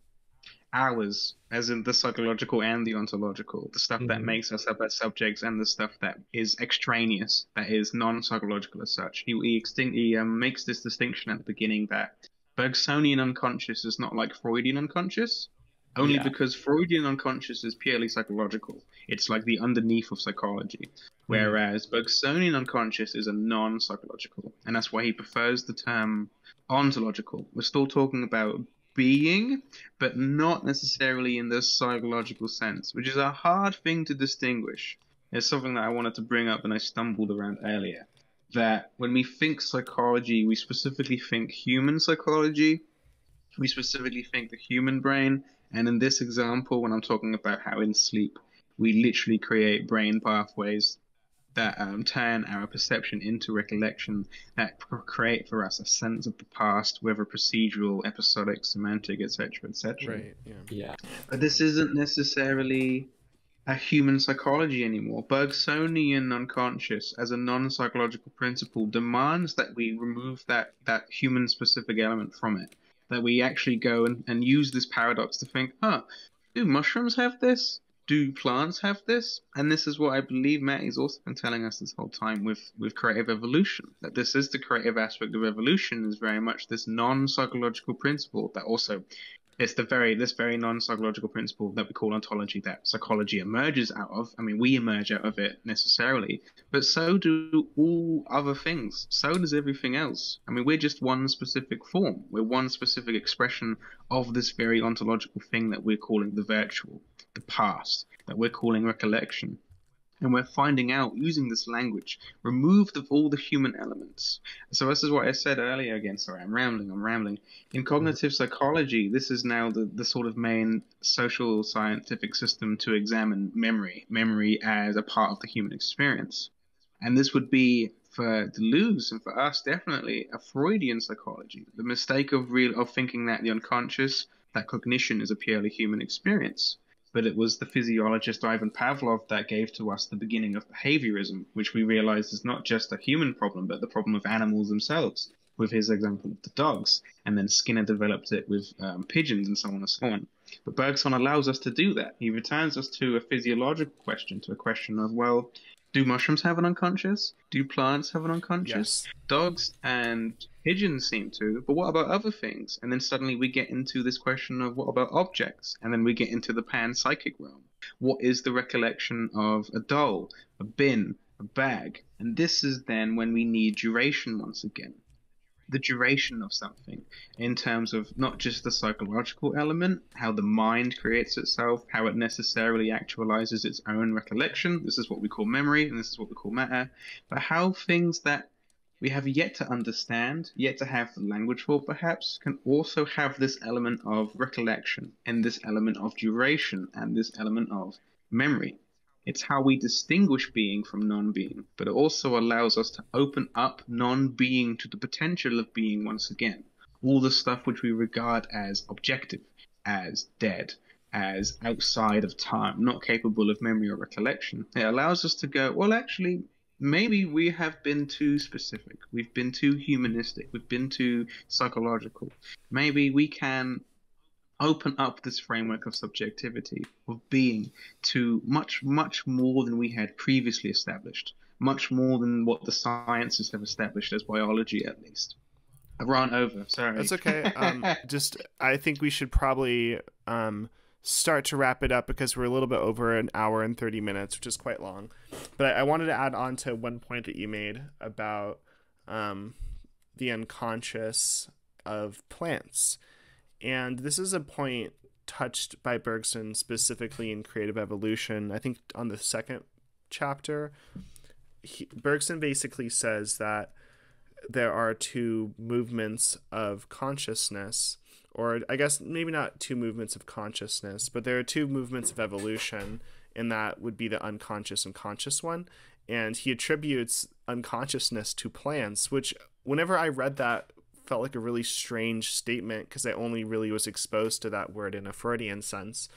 ours, as in the psychological and the ontological, the stuff mm-hmm. that makes us up as subjects and the stuff that is extraneous, that is non-psychological as such. He, he, extin he um, makes this distinction at the beginning that Bergsonian unconscious is not like Freudian unconscious, only yeah. because Freudian unconscious is purely psychological. It's like the underneath of psychology, whereas mm-hmm. Bergsonian unconscious is a non-psychological, and that's why he prefers the term ontological. We're still talking about being, but not necessarily in the psychological sense, which is a hard thing to distinguish. It's something that I wanted to bring up and I stumbled around earlier, that when we think psychology, we specifically think human psychology, we specifically think the human brain, and in this example, when I'm talking about how in sleep, we literally create brain pathways that um, turn our perception into recollection, that create for us a sense of the past, whether procedural, episodic, semantic, et cetera, et cetera. Right. Yeah. yeah. But this isn't necessarily a human psychology anymore. Bergsonian unconscious, as a non-psychological principle, demands that we remove that that human-specific element from it. That we actually go and, and use this paradox to think, huh, do mushrooms have this? Do plants have this? And this is what I believe Maty's also been telling us this whole time with, with creative evolution, that this is the creative aspect of evolution, is very much this non-psychological principle that also, it's the very, this very non-psychological principle that we call ontology, that psychology emerges out of. I mean, we emerge out of it necessarily, but so do all other things. So does everything else. I mean, we're just one specific form. We're one specific expression of this very ontological thing that we're calling the virtual, the past, that we're calling recollection. And we're finding out, using this language, removed of all the human elements. So this is what I said earlier again. Sorry, I'm rambling, I'm rambling. In cognitive psychology, this is now the, the sort of main social scientific system to examine memory, memory as a part of the human experience. And this would be, for Deleuze and for us, definitely a Freudian psychology. The mistake of, real, of thinking that the unconscious, that cognition is a purely human experience. But it was the physiologist Ivan Pavlov that gave to us the beginning of behaviorism, which we realized is not just a human problem, but the problem of animals themselves, with his example of the dogs. And then Skinner developed it with um, pigeons and so on and so on. But Bergson allows us to do that. He returns us to a physiological question, to a question of, well, do mushrooms have an unconscious? Do plants have an unconscious? Yes. Dogs and pigeons seem to, but what about other things? And then suddenly we get into this question of what about objects? And then we get into the panpsychic realm. What is the recollection of a doll, a bin, a bag? And this is then when we need duration once again. The duration of something in terms of not just the psychological element, how the mind creates itself, how it necessarily actualizes its own recollection. This is what we call memory, and this is what we call matter. But how things that we have yet to understand, yet to have the language for perhaps, can also have this element of recollection and this element of duration and this element of memory. It's how we distinguish being from non-being, but it also allows us to open up non-being to the potential of being once again. All the stuff which we regard as objective, as dead, as outside of time, not capable of memory or recollection. It allows us to go, well, actually, maybe we have been too specific. We've been too humanistic. We've been too psychological. Maybe we can open up this framework of subjectivity, of being, to much, much more than we had previously established, much more than what the sciences have established as biology, at least. I've run over, sorry. That's okay. Um, just, I think we should probably um, start to wrap it up because we're a little bit over an hour and thirty minutes, which is quite long. But I wanted to add on to one point that you made about um, the unconscious of plants. And this is a point touched by Bergson specifically in Creative Evolution. I think on the second chapter, he, Bergson basically says that there are two movements of consciousness, or I guess maybe not two movements of consciousness, but there are two movements of evolution, and that would be the unconscious and conscious one. And he attributes unconsciousness to plants, which whenever I read that, felt like a really strange statement because I only really was exposed to that word in a Freudian sense.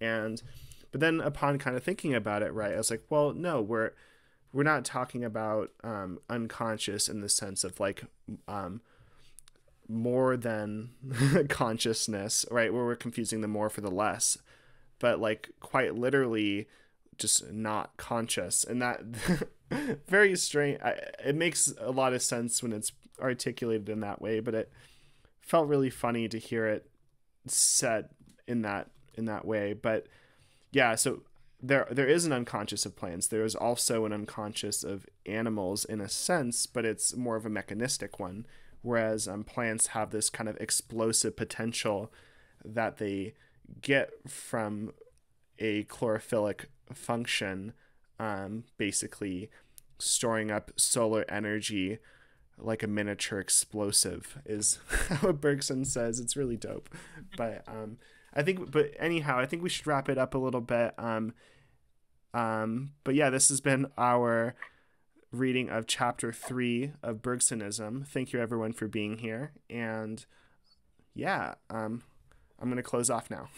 And but then upon kind of thinking about it, right, I was like, well, no, we're we're not talking about um, unconscious in the sense of like um, more than consciousness, right, where we're confusing the more for the less, but like quite literally just not conscious. And that very strange. I, it makes a lot of sense when it's articulated in that way, but it felt really funny to hear it said in that in that way. But yeah, so there there is an unconscious of plants. There is also an unconscious of animals in a sense, but it's more of a mechanistic one, whereas um, plants have this kind of explosive potential that they get from a chlorophyllic function, um, basically storing up solar energy like a miniature explosive is what Bergson says. It's really dope. But um, I think, but anyhow, I think we should wrap it up a little bit. Um, um, but yeah, this has been our reading of chapter three of Bergsonism. Thank you everyone for being here. And yeah, um, I'm going to close off now.